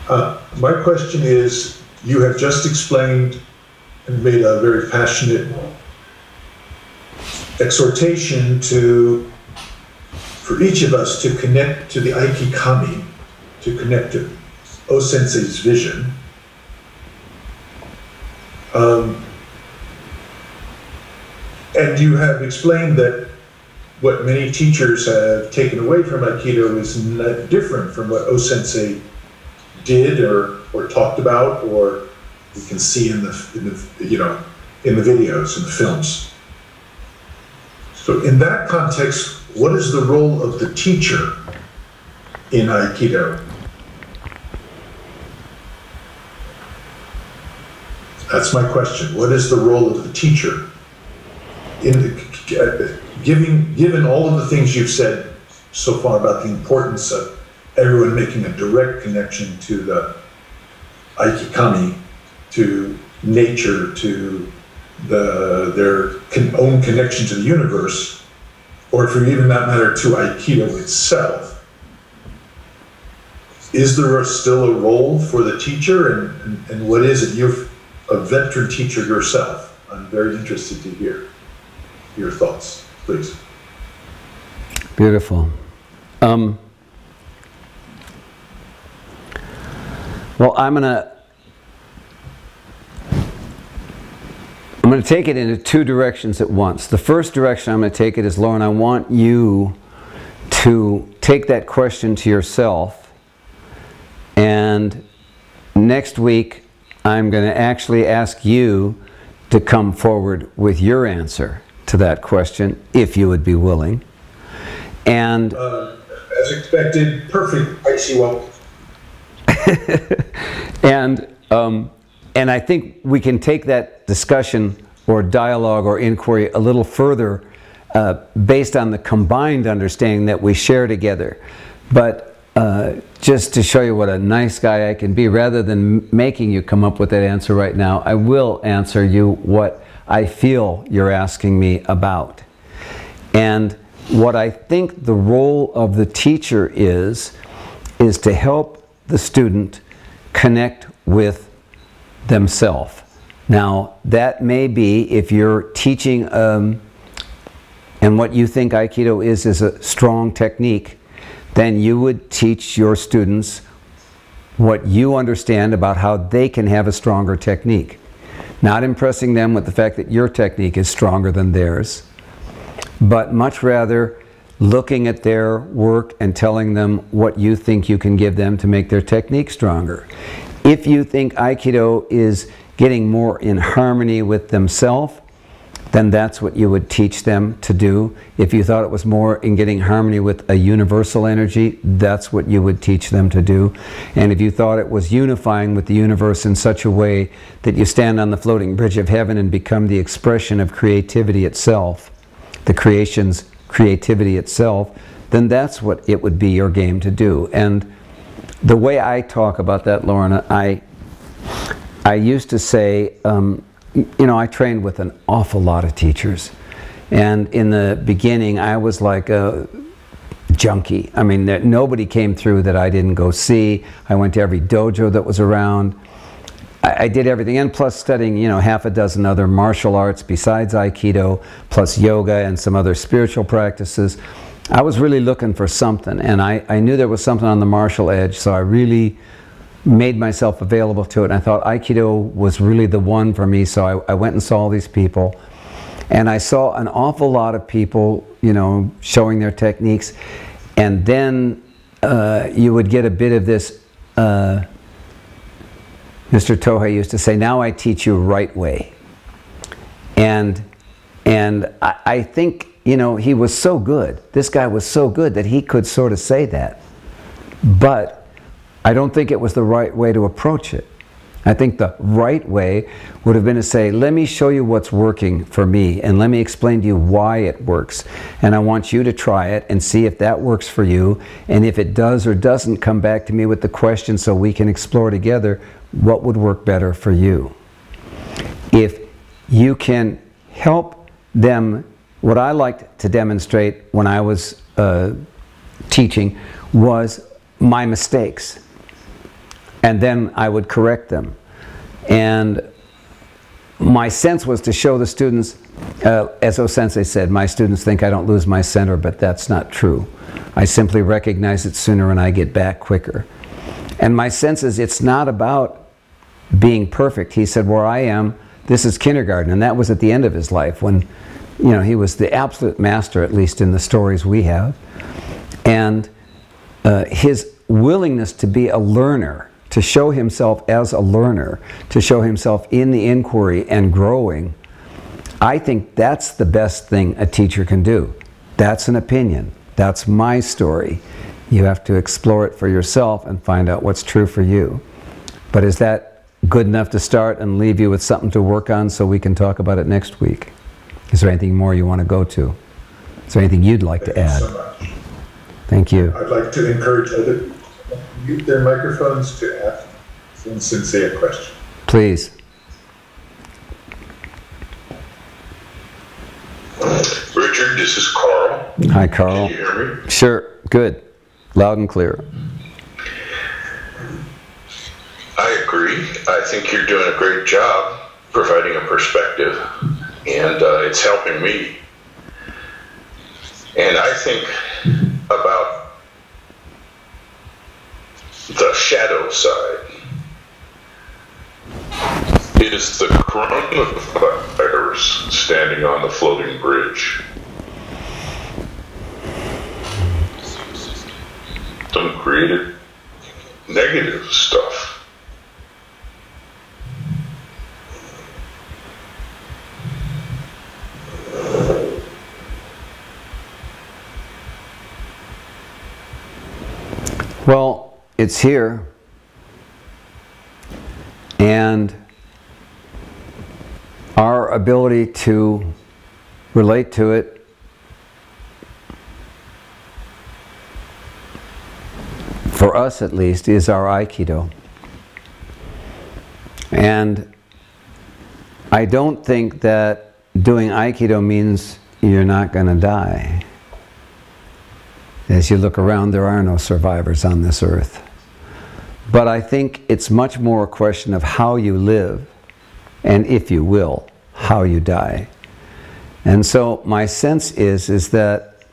uh, my question is, you have just explained and made a very passionate exhortation to, for each of us to connect to the Aikikami, to connect to O Sensei's vision. Um, and you have explained that what many teachers have taken away from Aikido is not different from what O Sensei did or, or talked about, or we can see in the, in the, you know, in the videos and the films. So in that context, what is the role of the teacher in Aikido? That's my question. What is the role of the teacher? In the, uh, giving, given all of the things you've said so far about the importance of everyone making a direct connection to the Aikikami, to nature, to the, their con own connection to the universe, or for even that matter to Aikido itself. Is there still a role for the teacher, and, and, and what is it? You're a veteran teacher yourself. I'm very interested to hear your thoughts, please. Beautiful. Um, well, I'm gonna I'm gonna take it into two directions at once. The first direction I'm gonna take it is, Lauren, I want you to take that question to yourself. And next week, I'm going to actually ask you to come forward with your answer to that question, if you would be willing. And uh, as expected, perfect. I see well. And um, and I think we can take that discussion or dialogue or inquiry a little further, uh, based on the combined understanding that we share together, but. Uh, just to show you what a nice guy I can be, rather than making you come up with that answer right now, I will answer you what I feel you're asking me about. And what I think the role of the teacher is, is to help the student connect with themselves. Now, that may be, if you're teaching, um, and what you think Aikido is, is a strong technique, then you would teach your students what you understand about how they can have a stronger technique. Not impressing them with the fact that your technique is stronger than theirs, but much rather looking at their work and telling them what you think you can give them to make their technique stronger. If you think Aikido is getting more in harmony with themselves, then that's what you would teach them to do. If you thought it was more in getting harmony with a universal energy, that's what you would teach them to do. And if you thought it was unifying with the universe in such a way that you stand on the floating bridge of heaven and become the expression of creativity itself, the creation's creativity itself, then that's what it would be your game to do. And the way I talk about that, Lauren, I, I used to say, um, you know, I trained with an awful lot of teachers, and in the beginning I was like a junkie. I mean, that nobody came through that I didn't go see. I went to every dojo that was around. I, I did everything, and plus studying, you know, half a dozen other martial arts besides Aikido, plus yoga and some other spiritual practices. I was really looking for something, and I, I knew there was something on the martial edge, so I really made myself available to it, and I thought Aikido was really the one for me. So I, I went and saw these people, and I saw an awful lot of people, you know, showing their techniques, and then uh, you would get a bit of this, uh, Mister Tohei used to say, now I teach you right way. And, and I, I think, you know, he was so good, this guy was so good that he could sort of say that, but I don't think it was the right way to approach it. I think the right way would have been to say, let me show you what's working for me, and let me explain to you why it works. And I want you to try it and see if that works for you. And if it does or doesn't, come back to me with the question so we can explore together what would work better for you. If you can help them, what I liked to demonstrate when I was uh, teaching was my mistakes. And then I would correct them. And my sense was to show the students, uh, as O Sensei said, my students think I don't lose my center, but that's not true. I simply recognize it sooner and I get back quicker. And my sense is it's not about being perfect. He said, where I am, this is kindergarten. And that was at the end of his life, when, you know, he was the absolute master, at least in the stories we have. And uh, his willingness to be a learner, to show himself as a learner, to show himself in the inquiry and growing, I think that's the best thing a teacher can do. That's an opinion. That's my story. You have to explore it for yourself and find out what's true for you. But is that good enough to start and leave you with something to work on so we can talk about it next week? Is there anything more you want to go to? Is there anything you'd like to add? Thank you. I'd like to encourage other mute their microphones to ask and Sensei a question. Please. Richard, this is Carl. Hi, Carl. Can you hear me? Sure, good. Loud and clear. I agree. I think you're doing a great job providing a perspective, and uh, it's helping me. And I think about the shadow side. Is the coronavirus standing on the floating bridge? Some created negative stuff. Well, it's here, and our ability to relate to it for us at least is our Aikido. And I don't think that doing Aikido means you're not going to die. As you look around, there are no survivors on this earth. But I think it's much more a question of how you live, and if you will, how you die. And so my sense is, is that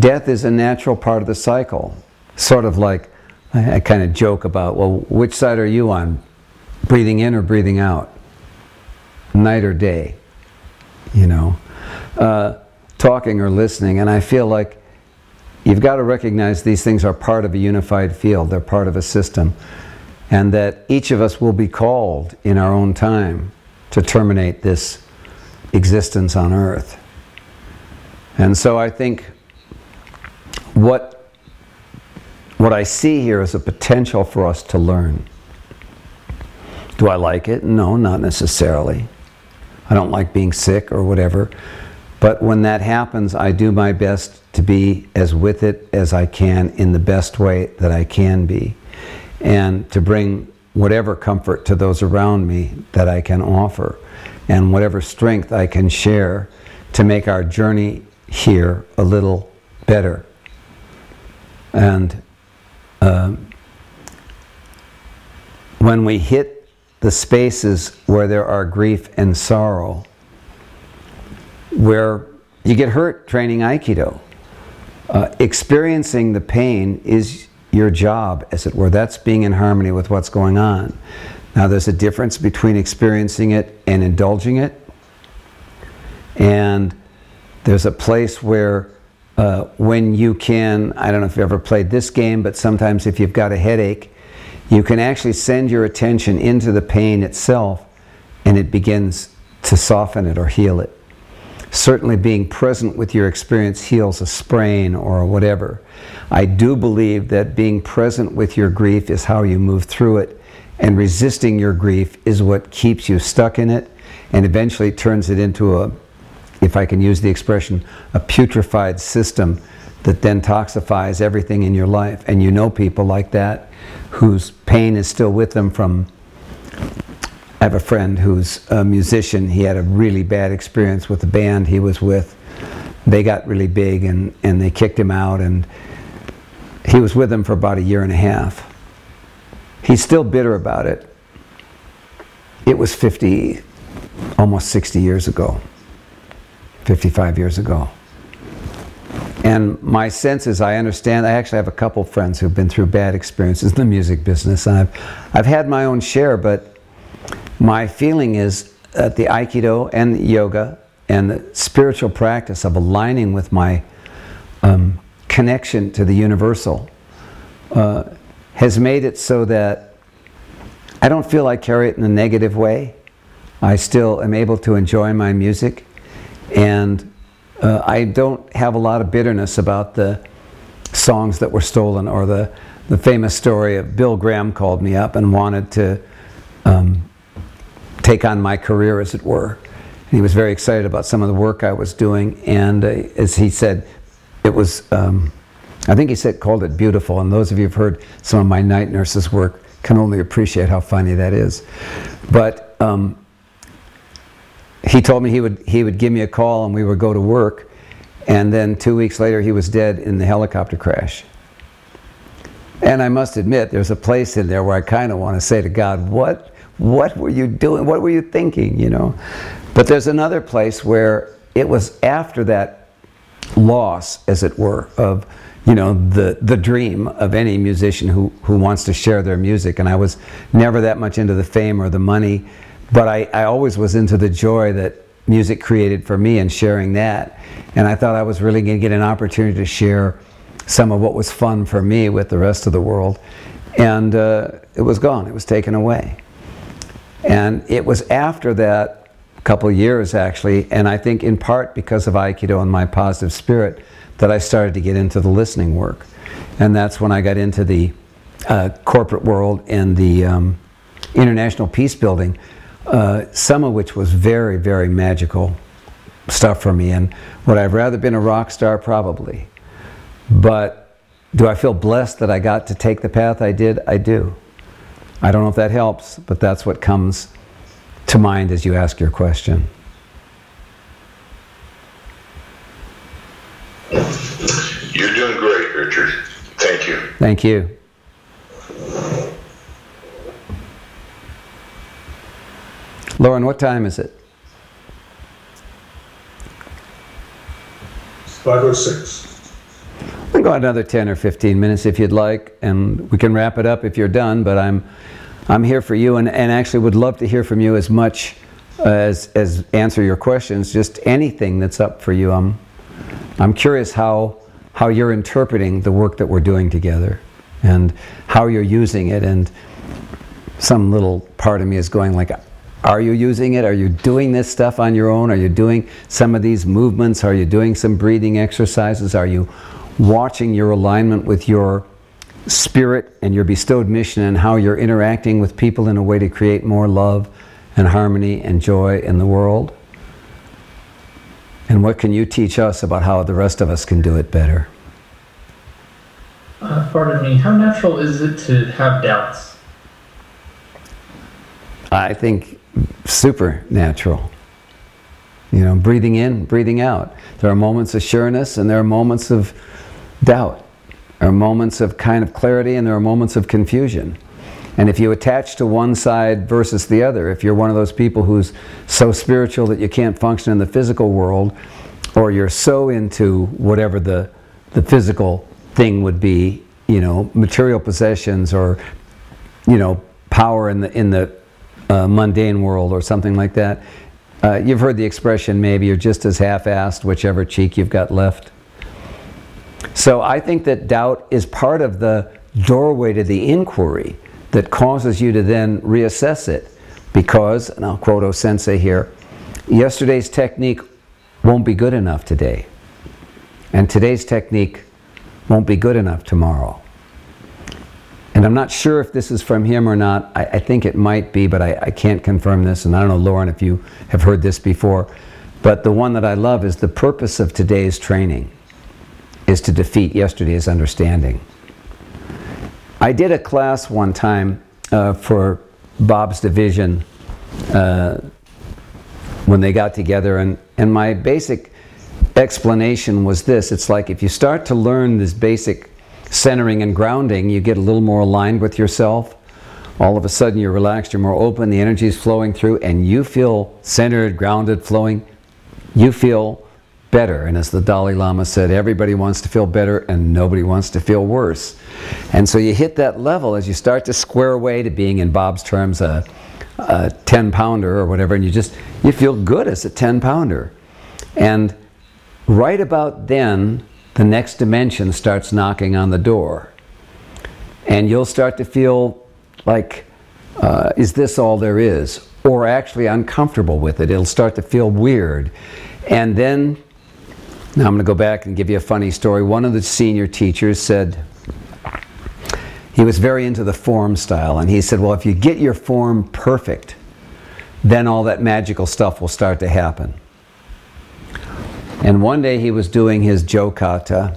death is a natural part of the cycle. Sort of like, I, I kind of joke about, well, which side are you on? Breathing in or breathing out? Night or day? You know? Uh, talking or listening. And I feel like you've got to recognize these things are part of a unified field. They're part of a system. And that each of us will be called in our own time to terminate this existence on earth. And so I think what, what I see here is a potential for us to learn. Do I like it? No, not necessarily. I don't like being sick or whatever. But when that happens, I do my best to be as with it as I can in the best way that I can be, and to bring whatever comfort to those around me that I can offer, and whatever strength I can share to make our journey here a little better. And um, when we hit the spaces where there are grief and sorrow, where you get hurt training Aikido, uh, experiencing the pain is your job, as it were. That's being in harmony with what's going on. Now, there's a difference between experiencing it and indulging it. And there's a place where uh, when you can, I don't know if you've ever played this game, but sometimes if you've got a headache, you can actually send your attention into the pain itself, and it begins to soften it or heal it. Certainly being present with your experience heals a sprain or whatever. I do believe that being present with your grief is how you move through it, and resisting your grief is what keeps you stuck in it and eventually turns it into a, if I can use the expression, a putrefied system that then toxifies everything in your life. And you know people like that whose pain is still with them from... I have a friend who's a musician. He had a really bad experience with the band he was with. They got really big, and, and they kicked him out, and he was with them for about a year and a half. He's still bitter about it. It was fifty, almost sixty years ago, fifty-five years ago. And my sense is, I understand, I actually have a couple friends who've been through bad experiences in the music business. I've, I've had my own share, but my feeling is that the Aikido and the yoga and the spiritual practice of aligning with my um, connection to the universal uh, has made it so that I don't feel I carry it in a negative way. I still am able to enjoy my music, and uh, I don't have a lot of bitterness about the songs that were stolen, or the, the famous story of Bill Graham called me up and wanted to um, take on my career, as it were. And he was very excited about some of the work I was doing, and uh, as he said, it was, um, I think he said, called it beautiful, and those of you who've heard some of my night nurses' work can only appreciate how funny that is. But um, he told me he would, he would give me a call and we would go to work, And then two weeks later, he was dead in the helicopter crash. And I must admit, there's a place in there where I kind of want to say to God, what what were you doing? What were you thinking, you know? But there's another place where it was after that loss, as it were, of, you know, the, the dream of any musician who, who wants to share their music. And I was never that much into the fame or the money, but I, I always was into the joy that music created for me and sharing that. And I thought I was really going to get an opportunity to share some of what was fun for me with the rest of the world. And uh, it was gone. It was taken away. And it was after that couple years, actually, and I think in part because of Aikido and my positive spirit, that I started to get into the listening work. And that's when I got into the uh, corporate world and the um, international peace building, uh, some of which was very, very magical stuff for me. And would I have rather been a rock star? Probably. But do I feel blessed that I got to take the path I did? I do. I don't know if that helps, but that's what comes to mind as you ask your question. You're doing great, Richard. Thank you. Thank you. Lauren, what time is it? five oh six. We can go another ten or fifteen minutes if you'd like, and we can wrap it up if you're done, but I'm I'm here for you, and, and actually would love to hear from you as much as as answer your questions, just anything that's up for you. I'm I'm curious how how you're interpreting the work that we're doing together and how you're using it, and some little part of me is going like, are you using it? Are you doing this stuff on your own? Are you doing some of these movements? Are you doing some breathing exercises? Are you watching your alignment with your spirit and your bestowed mission and how you're interacting with people in a way to create more love and harmony and joy in the world? And what can you teach us about how the rest of us can do it better? Uh, pardon me, how natural is it to have doubts? I think supernatural. You know, breathing in, breathing out. There are moments of sureness and there are moments of doubt. There are moments of kind of clarity and there are moments of confusion. And if you attach to one side versus the other, if you're one of those people who's so spiritual that you can't function in the physical world, or you're so into whatever the, the physical thing would be, you know, material possessions or, you know, power in the, in the uh, mundane world or something like that, Uh, you've heard the expression, maybe you're just as half-assed whichever cheek you've got left. So I think that doubt is part of the doorway to the inquiry that causes you to then reassess it. Because, and I'll quote O Sensei here, yesterday's technique won't be good enough today. And today's technique won't be good enough tomorrow. And I'm not sure if this is from him or not. I, I think it might be, but I, I can't confirm this. And I don't know, Lauren, if you have heard this before. But the one that I love is the purpose of today's training is to defeat yesterday's understanding. I did a class one time uh, for Bob's division uh, when they got together. And, and my basic explanation was this. It's like if you start to learn this basic centering and grounding, you get a little more aligned with yourself. All of a sudden you're relaxed, you're more open, the energy is flowing through, and you feel centered, grounded, flowing. You feel better. And as the Dalai Lama said, everybody wants to feel better and nobody wants to feel worse. And so you hit that level as you start to square away to being, in Bob's terms, a, a ten pounder or whatever, and you just, you feel good as a ten pounder. And right about then, the next dimension starts knocking on the door. And you'll start to feel like, uh, is this all there is? Or actually uncomfortable with it. It'll start to feel weird. And then, now I'm going to go back and give you a funny story. One of the senior teachers said, he was very into the form style. And he said, well, if you get your form perfect, then all that magical stuff will start to happen. And one day he was doing his Jokata,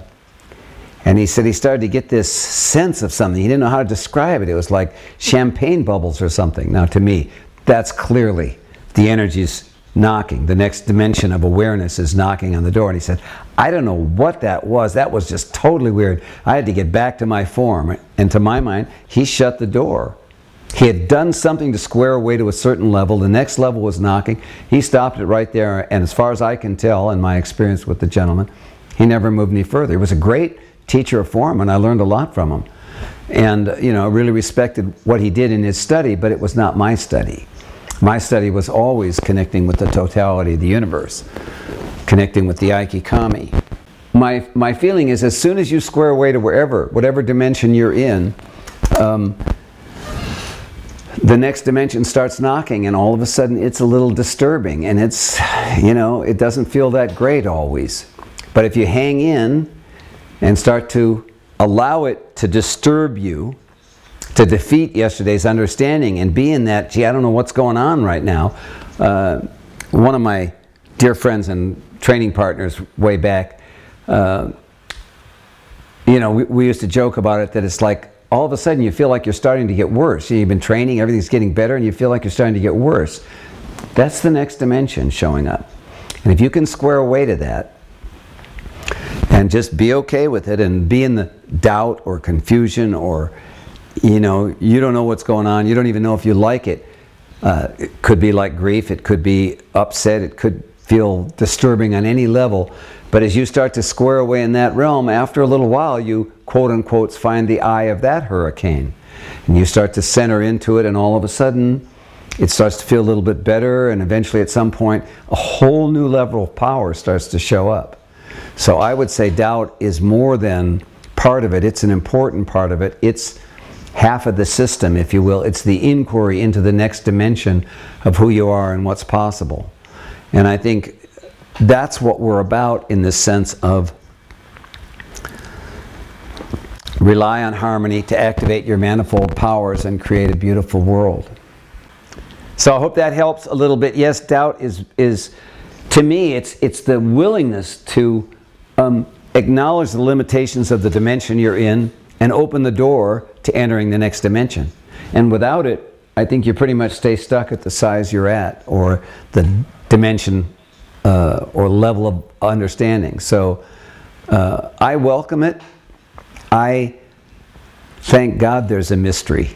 and he said he started to get this sense of something. He didn't know how to describe it. It was like champagne bubbles or something. Now to me, that's clearly the energies knocking. The next dimension of awareness is knocking on the door. And he said, I don't know what that was. That was just totally weird. I had to get back to my form. And to my mind, he shut the door. He had done something to square away to a certain level. The next level was knocking. He stopped it right there. And as far as I can tell, in my experience with the gentleman, he never moved any further. He was a great teacher of form, and I learned a lot from him. And, you know, really respected what he did in his study, but it was not my study. My study was always connecting with the totality of the universe, connecting with the Aikikami. My, my feeling is, as soon as you square away to wherever, whatever dimension you're in, um, the next dimension starts knocking, and all of a sudden it's a little disturbing, and it's, you know, it doesn't feel that great always. But if you hang in and start to allow it to disturb you, to defeat yesterday's understanding and be in that, gee, I don't know what's going on right now. Uh, one of my dear friends and training partners way back, uh, you know, we, we used to joke about it, that it's like all of a sudden you feel like you're starting to get worse. You've been training, everything's getting better, and you feel like you're starting to get worse. That's the next dimension showing up. And if you can square away to that, and just be okay with it and be in the doubt or confusion or, you know, you don't know what's going on. You don't even know if you like it. Uh, it could be like grief. It could be upset. It could feel disturbing on any level. But as you start to square away in that realm, after a little while, you, quote unquote, find the eye of that hurricane. And you start to center into it, and all of a sudden, it starts to feel a little bit better. And eventually, at some point, a whole new level of power starts to show up. So I would say doubt is more than part of it. It's an important part of it. It's half of the system, if you will. It's the inquiry into the next dimension of who you are and what's possible. And I think that's what we're about in the sense of rely on harmony to activate your manifold powers and create a beautiful world. So I hope that helps a little bit. Yes, doubt is, is to me, it's, it's the willingness to um, acknowledge the limitations of the dimension you're in and open the door to entering the next dimension. And without it, I think you pretty much stay stuck at the size you're at or the dimension uh, or level of understanding. So uh, I welcome it. I thank God there's a mystery.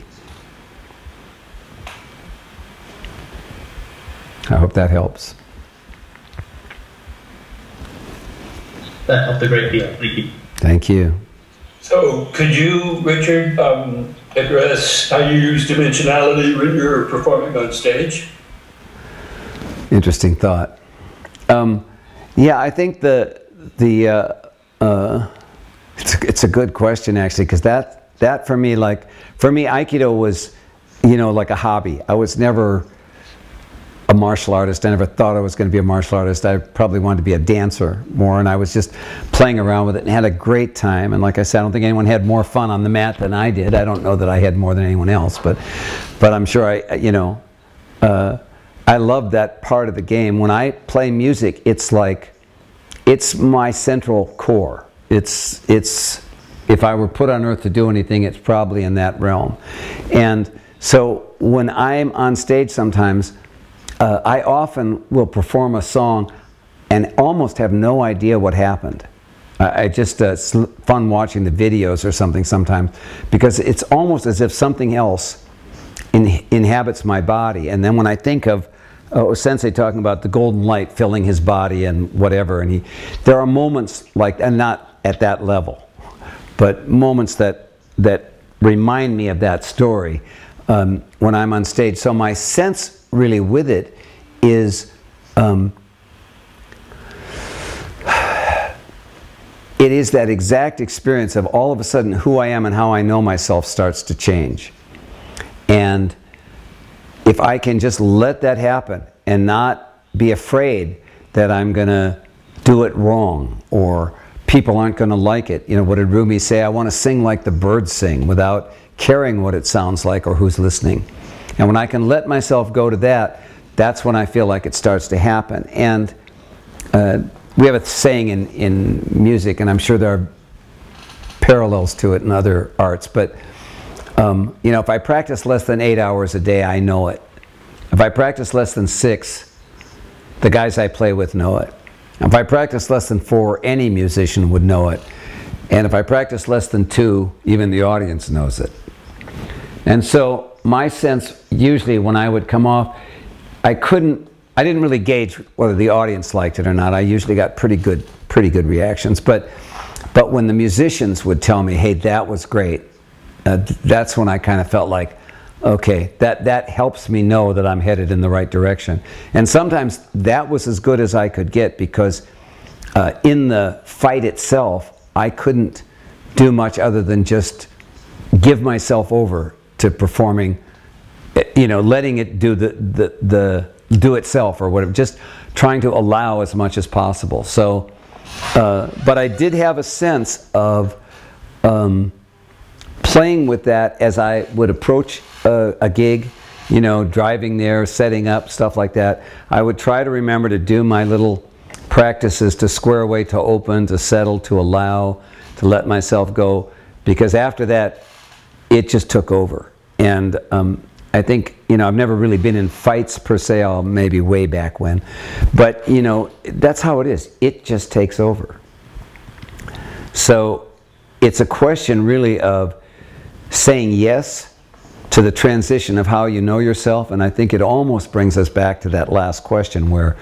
I hope that helps. That helped a great deal. Thank you. Thank you. So, could you, Richard, um, address how you use dimensionality when you're performing on stage? Interesting thought. Um, yeah, I think the the uh, uh, it's it's a good question actually, because that that for me, like for me, Aikido was, you know, like a hobby. I was never a martial artist. I never thought I was going to be a martial artist. I probably wanted to be a dancer more, and I was just playing around with it and had a great time. And like I said, I don't think anyone had more fun on the mat than I did. I don't know that I had more than anyone else, but but I'm sure I, you know, uh, I loved that part of the game. When I play music, it's like, it's my central core. It's, it's, if I were put on earth to do anything, it's probably in that realm. And so when I'm on stage sometimes, Uh, I often will perform a song and almost have no idea what happened. I, I just, uh, it's fun watching the videos or something sometimes, because it's almost as if something else in, inhabits my body. And then when I think of O Sensei talking about the golden light filling his body and whatever, and he, there are moments like, and not at that level, but moments that, that remind me of that story um, when I'm on stage. So my sense really with it is um, it is that exact experience of all of a sudden who I am and how I know myself starts to change. And if I can just let that happen and not be afraid that I'm gonna do it wrong or people aren't gonna like it. You know, what did Rumi say? I want to sing like the birds sing without caring what it sounds like or who's listening. And when I can let myself go to that, that's when I feel like it starts to happen. And uh, we have a saying in, in music, and I'm sure there are parallels to it in other arts, but um, you know, if I practice less than eight hours a day, I know it. If I practice less than six, The guys I play with know it. If I practice less than four, any musician would know it. And if I practice less than two, even the audience knows it. And so my sense, usually when I would come off, I couldn't, I didn't really gauge whether the audience liked it or not. I usually got pretty good, pretty good reactions. But, but when the musicians would tell me, hey, that was great, uh, that's when I kind of felt like, okay, that, that helps me know that I'm headed in the right direction. And sometimes that was as good as I could get, because uh, in the fight itself, I couldn't do much other than just give myself over to performing, you know, letting it do the, the, the do itself or whatever, just trying to allow as much as possible. So, uh, but I did have a sense of um, playing with that as I would approach a, a gig, you know, driving there, setting up, stuff like that. I would try to remember to do my little practices to square away, to open, to settle, to allow, to let myself go, because after that, it just took over. And um, I think, you know, I've never really been in fights per se, I'll maybe way back when, but, you know, that's how it is. It just takes over. So it's a question really of saying yes to the transition of how you know yourself. And I think it almost brings us back to that last question where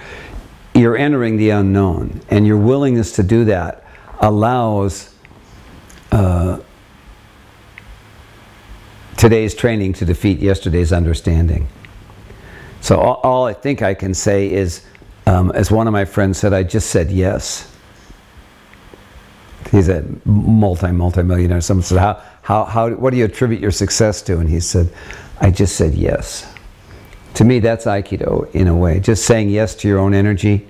you're entering the unknown, and your willingness to do that allows uh, today's training to defeat yesterday's understanding. So all, all I think I can say is, um, as one of my friends said, I just said yes. He's a multi, multi-millionaire. Someone said, how, how, how, what do you attribute your success to? And he said, I just said yes. To me, that's Aikido in a way. Just saying yes to your own energy,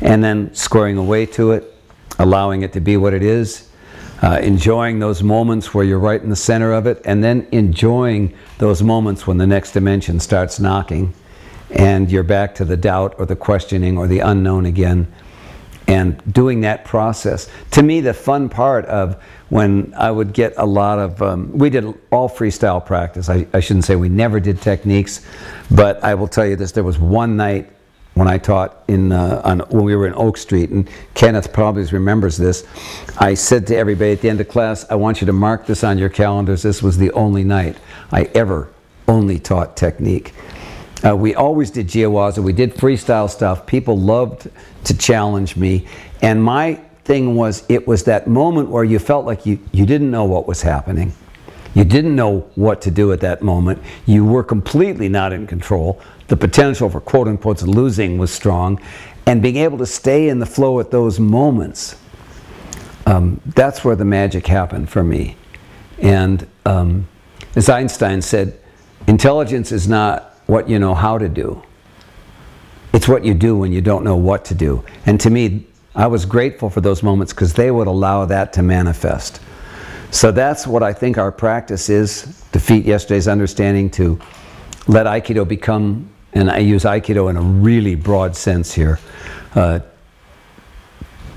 and then squaring away to it, allowing it to be what it is, uh, enjoying those moments where you're right in the center of it, and then enjoying those moments when the next dimension starts knocking and you're back to the doubt or the questioning or the unknown again. And doing that process. To me, the fun part of when I would get a lot of, um, we did all freestyle practice. I, I shouldn't say we never did techniques, but I will tell you this, there was one night when I taught in, uh, on, when we were in Oak Street, and Kenneth probably remembers this, I said to everybody at the end of class, I want you to mark this on your calendars. This was the only night I ever only taught technique. Uh, we always did jiyuwaza, we did freestyle stuff, people loved to challenge me, and my thing was, it was that moment where you felt like you, you didn't know what was happening, you didn't know what to do at that moment, you were completely not in control, the potential for quote-unquote losing was strong, and being able to stay in the flow at those moments, um, that's where the magic happened for me. And um, as Einstein said, intelligence is not what you know how to do. It's what you do when you don't know what to do. And to me, I was grateful for those moments because they would allow that to manifest. So that's what I think our practice is, defeat yesterday's understanding, to let Aikido become, and I use Aikido in a really broad sense here, uh,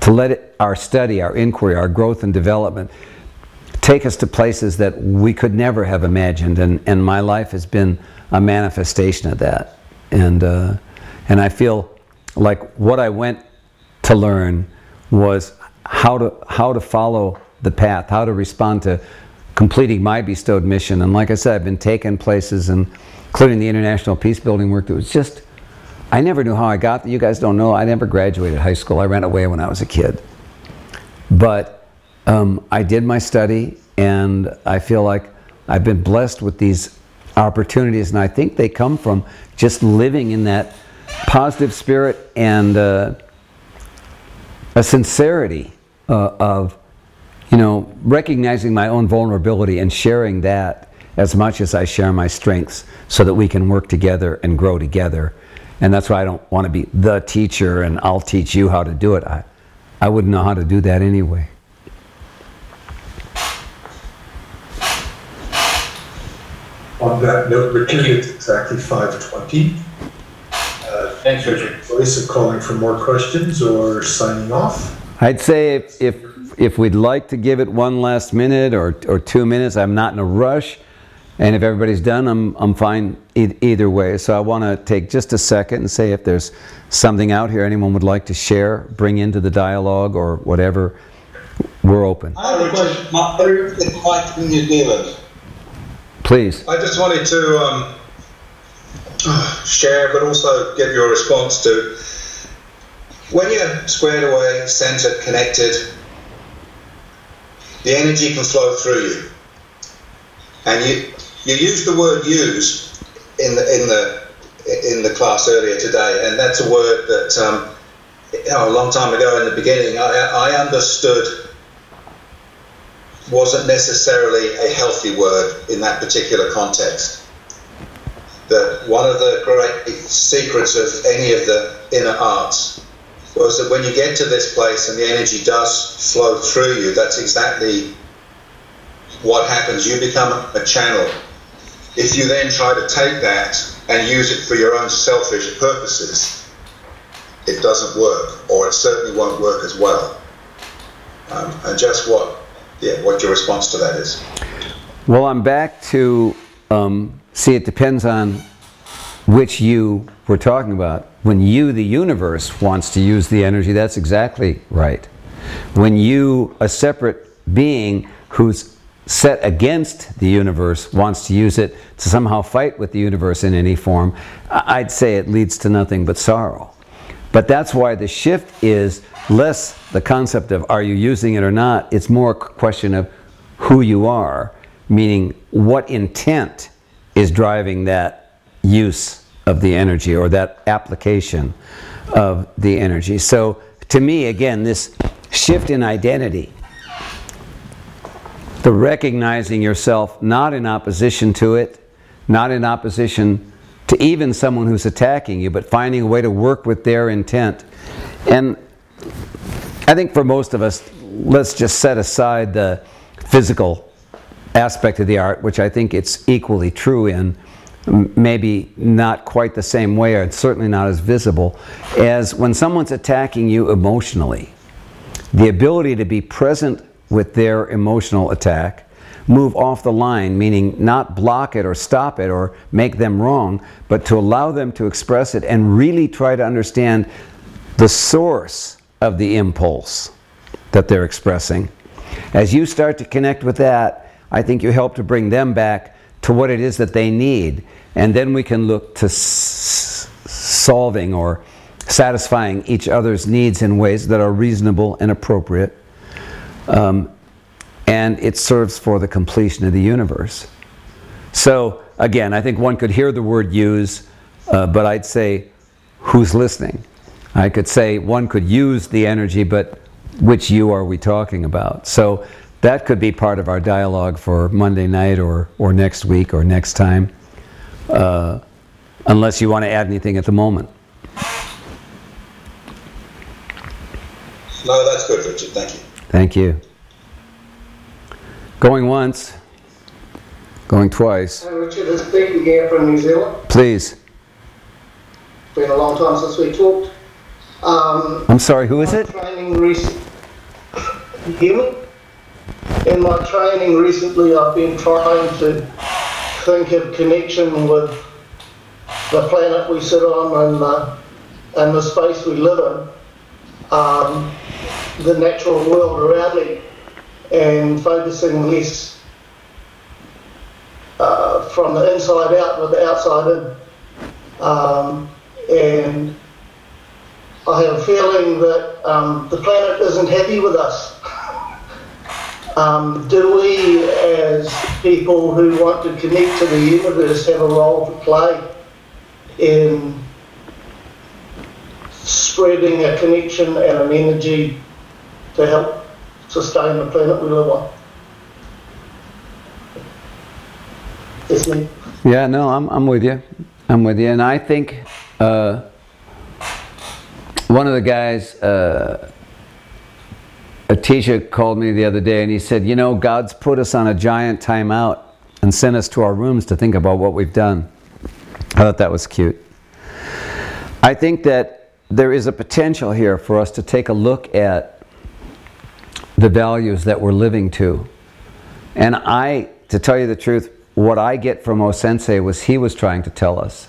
to let it, our study, our inquiry, our growth and development take us to places that we could never have imagined. And, and my life has been a manifestation of that, and uh, and I feel like what I went to learn was how to how to follow the path, how to respond to completing my bestowed mission. And like I said, I've been taken places, and including the international peace building work. That was just, I never knew how I got there. You guys don't know, I never graduated high school. I ran away when I was a kid, but um, I did my study, and I feel like I've been blessed with these opportunities, and I think they come from just living in that positive spirit and uh, a sincerity uh, of, you know, recognizing my own vulnerability and sharing that as much as I share my strengths, so that we can work together and grow together. And that's why I don't want to be the teacher and I'll teach you how to do it. I, I wouldn't know how to do that anyway. On that note, Richard, it's exactly five twenty. Uh, Thanks, Richard. Voice of calling for more questions or signing off? I'd say if, if, if we'd like to give it one last minute or, or two minutes, I'm not in a rush. And if everybody's done, I'm, I'm fine e either way. So I want to take just a second and say if there's something out here anyone would like to share, bring into the dialogue or whatever, we're open. I have a question. My group is fighting New Zealand. Please. I just wanted to um, share, but also give your response to, when you're squared away, centered, connected, the energy can flow through you. And you, you used the word "use" in the in the in the class earlier today, and that's a word that um, a long time ago in the beginning I, I understood wasn't necessarily a healthy word in that particular context. That one of the great secrets of any of the inner arts was that when you get to this place and the energy does flow through you, that's exactly what happens. You become a channel. If you then try to take that and use it for your own selfish purposes, it doesn't work, or it certainly won't work as well. Um, and just what, yeah, what your response to that is? Well, I'm back to um, see. It depends on which you we're talking about. When you, the universe, wants to use the energy, that's exactly right. When you, a separate being who's set against the universe, wants to use it to somehow fight with the universe in any form, I'd say it leads to nothing but sorrow. But that's why the shift is less the concept of are you using it or not, it's more a question of who you are, meaning what intent is driving that use of the energy or that application of the energy. So to me, again, this shift in identity, the recognizing yourself not in opposition to it, not in opposition to even someone who's attacking you, but finding a way to work with their intent. And I think for most of us, let's just set aside the physical aspect of the art, which I think it's equally true in, maybe not quite the same way, or it's certainly not as visible, as when someone's attacking you emotionally. The ability to be present with their emotional attack, move off the line, meaning not block it or stop it or make them wrong, but to allow them to express it and really try to understand the source of the impulse that they're expressing. As you start to connect with that, I think you help to bring them back to what it is that they need, and then we can look to s solving or satisfying each other's needs in ways that are reasonable and appropriate. Um, and it serves for the completion of the universe. So again, I think one could hear the word use, uh, but I'd say who's listening? I could say one could use the energy, but which you are we talking about? So that could be part of our dialogue for Monday night or, or next week or next time, uh, unless you want to add anything at the moment. No, that's good, Richard. Thank you. Thank you. Going once, going twice. Hi, Richard. It's Peter here from New Zealand. Please. It's been a long time since we talked. Um, I'm sorry, who is it? Training recently. You hear me? In my training recently, I've been trying to think of connection with the planet we sit on and the, and the space we live in, um, the natural world around me, and focusing less uh, from the inside out with the outside in. Um, and I have a feeling that um, the planet isn't happy with us. Um, do we, as people who want to connect to the universe, have a role to play in spreading a connection and an energy to help sustain the planet we live on? That's me. Yeah, no, I'm, I'm with you. I'm with you. And I think uh, one of the guys, uh, a teacher called me the other day and he said, you know, God's put us on a giant timeout and sent us to our rooms to think about what we've done. I thought that was cute. I think that there is a potential here for us to take a look at the values that we're living to. And I, to tell you the truth, what I get from O Sensei was he was trying to tell us.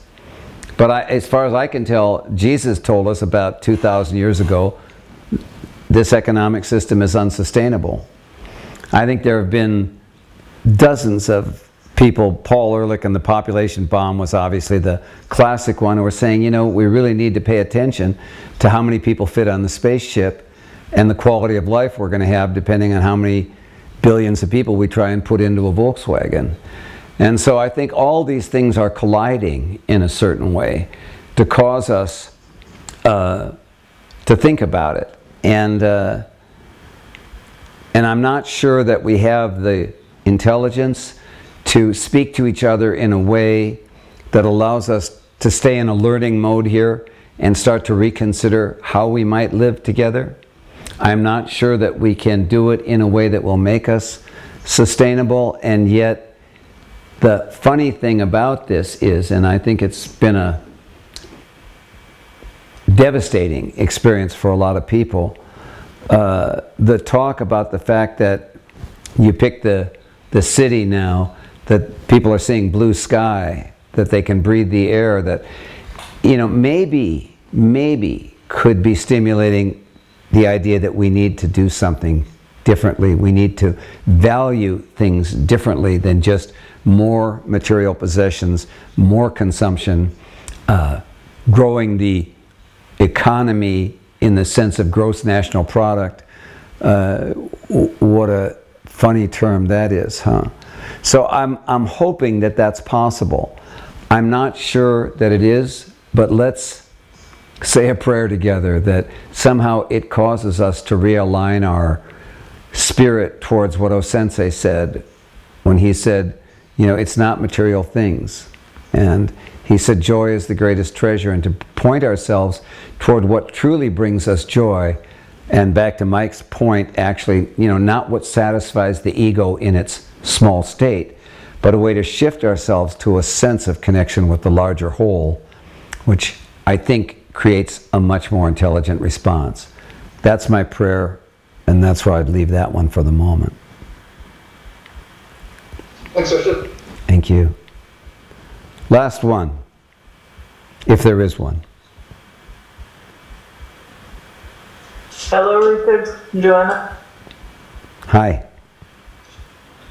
But I, as far as I can tell, Jesus told us about two thousand years ago, this economic system is unsustainable. I think there have been dozens of people, Paul Ehrlich and the population bomb was obviously the classic one, who were saying, you know, we really need to pay attention to how many people fit on the spaceship and the quality of life we're going to have depending on how many billions of people we try and put into a Volkswagen. And so I think all these things are colliding in a certain way to cause us uh, to think about it. And, uh, and I'm not sure that we have the intelligence to speak to each other in a way that allows us to stay in a learning mode here and start to reconsider how we might live together. I'm not sure that we can do it in a way that will make us sustainable, and yet the funny thing about this is, and I think it's been a devastating experience for a lot of people, uh, the talk about the fact that you pick the, the city now, that people are seeing blue sky, that they can breathe the air, that, you know, maybe, maybe could be stimulating the idea that we need to do something differently. We need to value things differently than just more material possessions, more consumption, uh, growing the economy in the sense of gross national product. Uh, what a funny term that is, huh? So I'm, I'm hoping that that's possible. I'm not sure that it is, but let's say a prayer together that somehow it causes us to realign our spirit towards what O Sensei said when he said, you know, it's not material things. And he said, joy is the greatest treasure, and to point ourselves toward what truly brings us joy. And back to Mike's point, actually, you know, not what satisfies the ego in its small state, but a way to shift ourselves to a sense of connection with the larger whole, which I think creates a much more intelligent response. That's my prayer, and that's where I'd leave that one for the moment. Thanks, Richard. Thank you. Last one, if there is one. Hello, Richard. Joanna. Hi.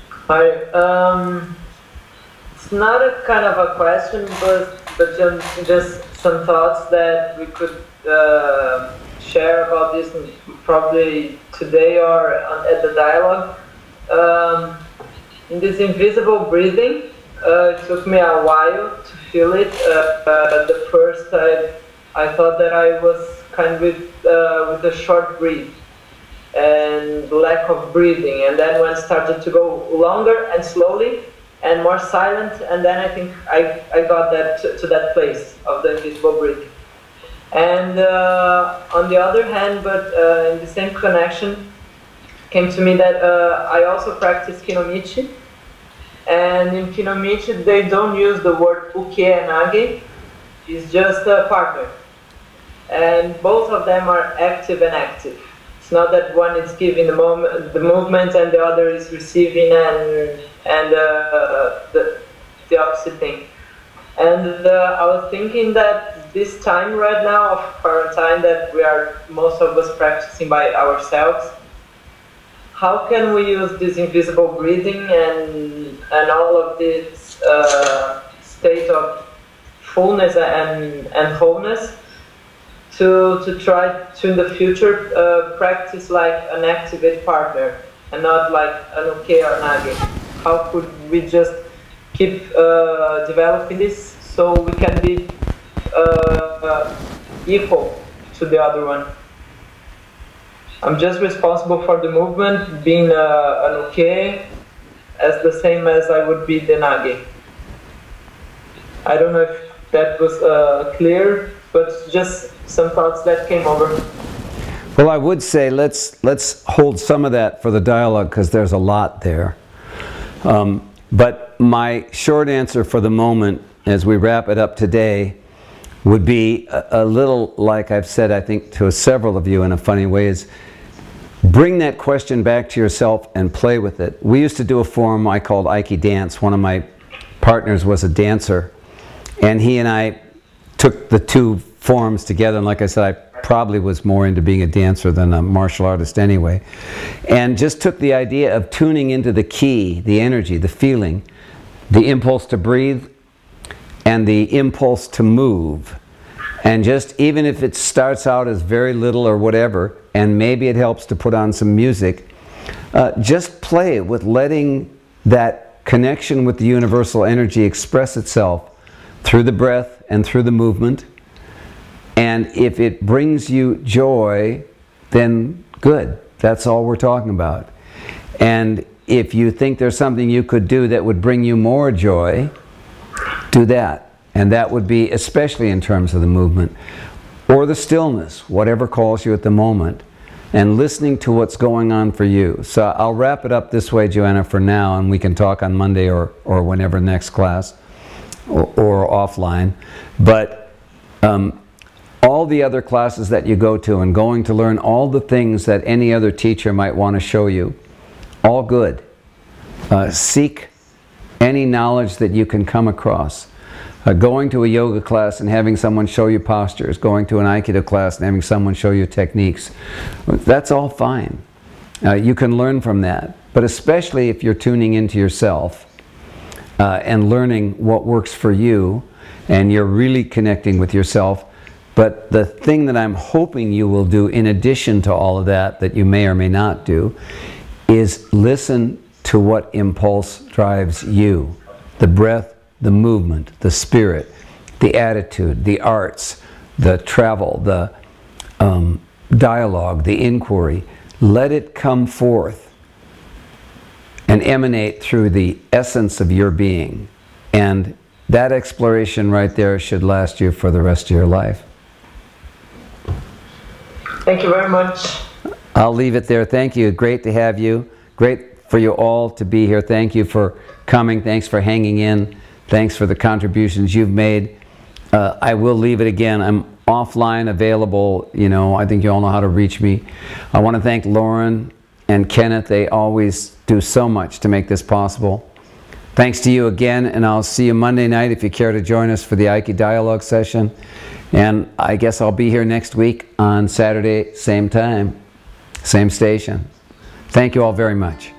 Hi. Um, it's not a kind of a question, but, but just some thoughts that we could uh, share about this probably today or at the dialogue. Um, In this invisible breathing, uh, it took me a while to feel it. Uh, uh, the first I, I thought that I was kind of with, uh, with a short breath and lack of breathing. And then when it started to go longer and slowly and more silent, and then I think I, I got that to, to that place of the invisible breathing. And uh, on the other hand, but uh, in the same connection, came to me that uh, I also practice kinomichi, and in kinomichi they don't use the word uke and age, it's just a partner, and both of them are active and active. It's not that one is giving the moment, the movement, and the other is receiving and and uh, the the opposite thing. And uh, I was thinking that this time right now of quarantine that we are most of us practicing by ourselves. How can we use this invisible breathing and and all of this uh, state of fullness and and wholeness to to try to in the future uh, practice like an activate partner and not like an okay or nage? How could we just keep uh, developing this so we can be uh, uh, equal to the other one? I'm just responsible for the movement, being uh, an okay, as the same as I would be the nage. I don't know if that was uh, clear, but just some thoughts that came over. Well, I would say let's, let's hold some of that for the dialogue, because there's a lot there. Um, but my short answer for the moment, as we wrap it up today, would be a, a little like I've said, I think, to several of you in a funny way, is bring that question back to yourself and play with it. We used to do a form I called Ikey Dance, one of my partners was a dancer, and he and I took the two forms together, and like I said, I probably was more into being a dancer than a martial artist anyway, and just took the idea of tuning into the ki, the energy, the feeling, the impulse to breathe, and the impulse to move. And just, even if it starts out as very little or whatever, and maybe it helps to put on some music, uh, just play with letting that connection with the universal energy express itself through the breath and through the movement. And if it brings you joy, then good. That's all we're talking about. And if you think there's something you could do that would bring you more joy, do that. And that would be especially in terms of the movement or the stillness, whatever calls you at the moment, and listening to what's going on for you. So I'll wrap it up this way, Joanna, for now, and we can talk on Monday or, or whenever next class, or, or offline. But um, all the other classes that you go to and going to learn all the things that any other teacher might want to show you, all good. Uh, seek any knowledge that you can come across. Uh, going to a yoga class and having someone show you postures, going to an Aikido class and having someone show you techniques, that's all fine. Uh, you can learn from that, but especially if you're tuning into yourself uh, and learning what works for you, and you're really connecting with yourself. But the thing that I'm hoping you will do in addition to all of that, that you may or may not do, is listen to what impulse drives you. The breath, the movement, the spirit, the attitude, the arts, the travel, the um, dialogue, the inquiry. Let it come forth and emanate through the essence of your being. And that exploration right there should last you for the rest of your life. Thank you very much. I'll leave it there. Thank you. Great to have you. Great for you all to be here. Thank you for coming. Thanks for hanging in. Thanks for the contributions you've made. Uh, I will leave it again. I'm offline, available. You know, I think you all know how to reach me. I want to thank Lauren and Kenneth. They always do so much to make this possible. Thanks to you again, and I'll see you Monday night if you care to join us for the Ikey Dialogue session. And I guess I'll be here next week on Saturday, same time, same station. Thank you all very much.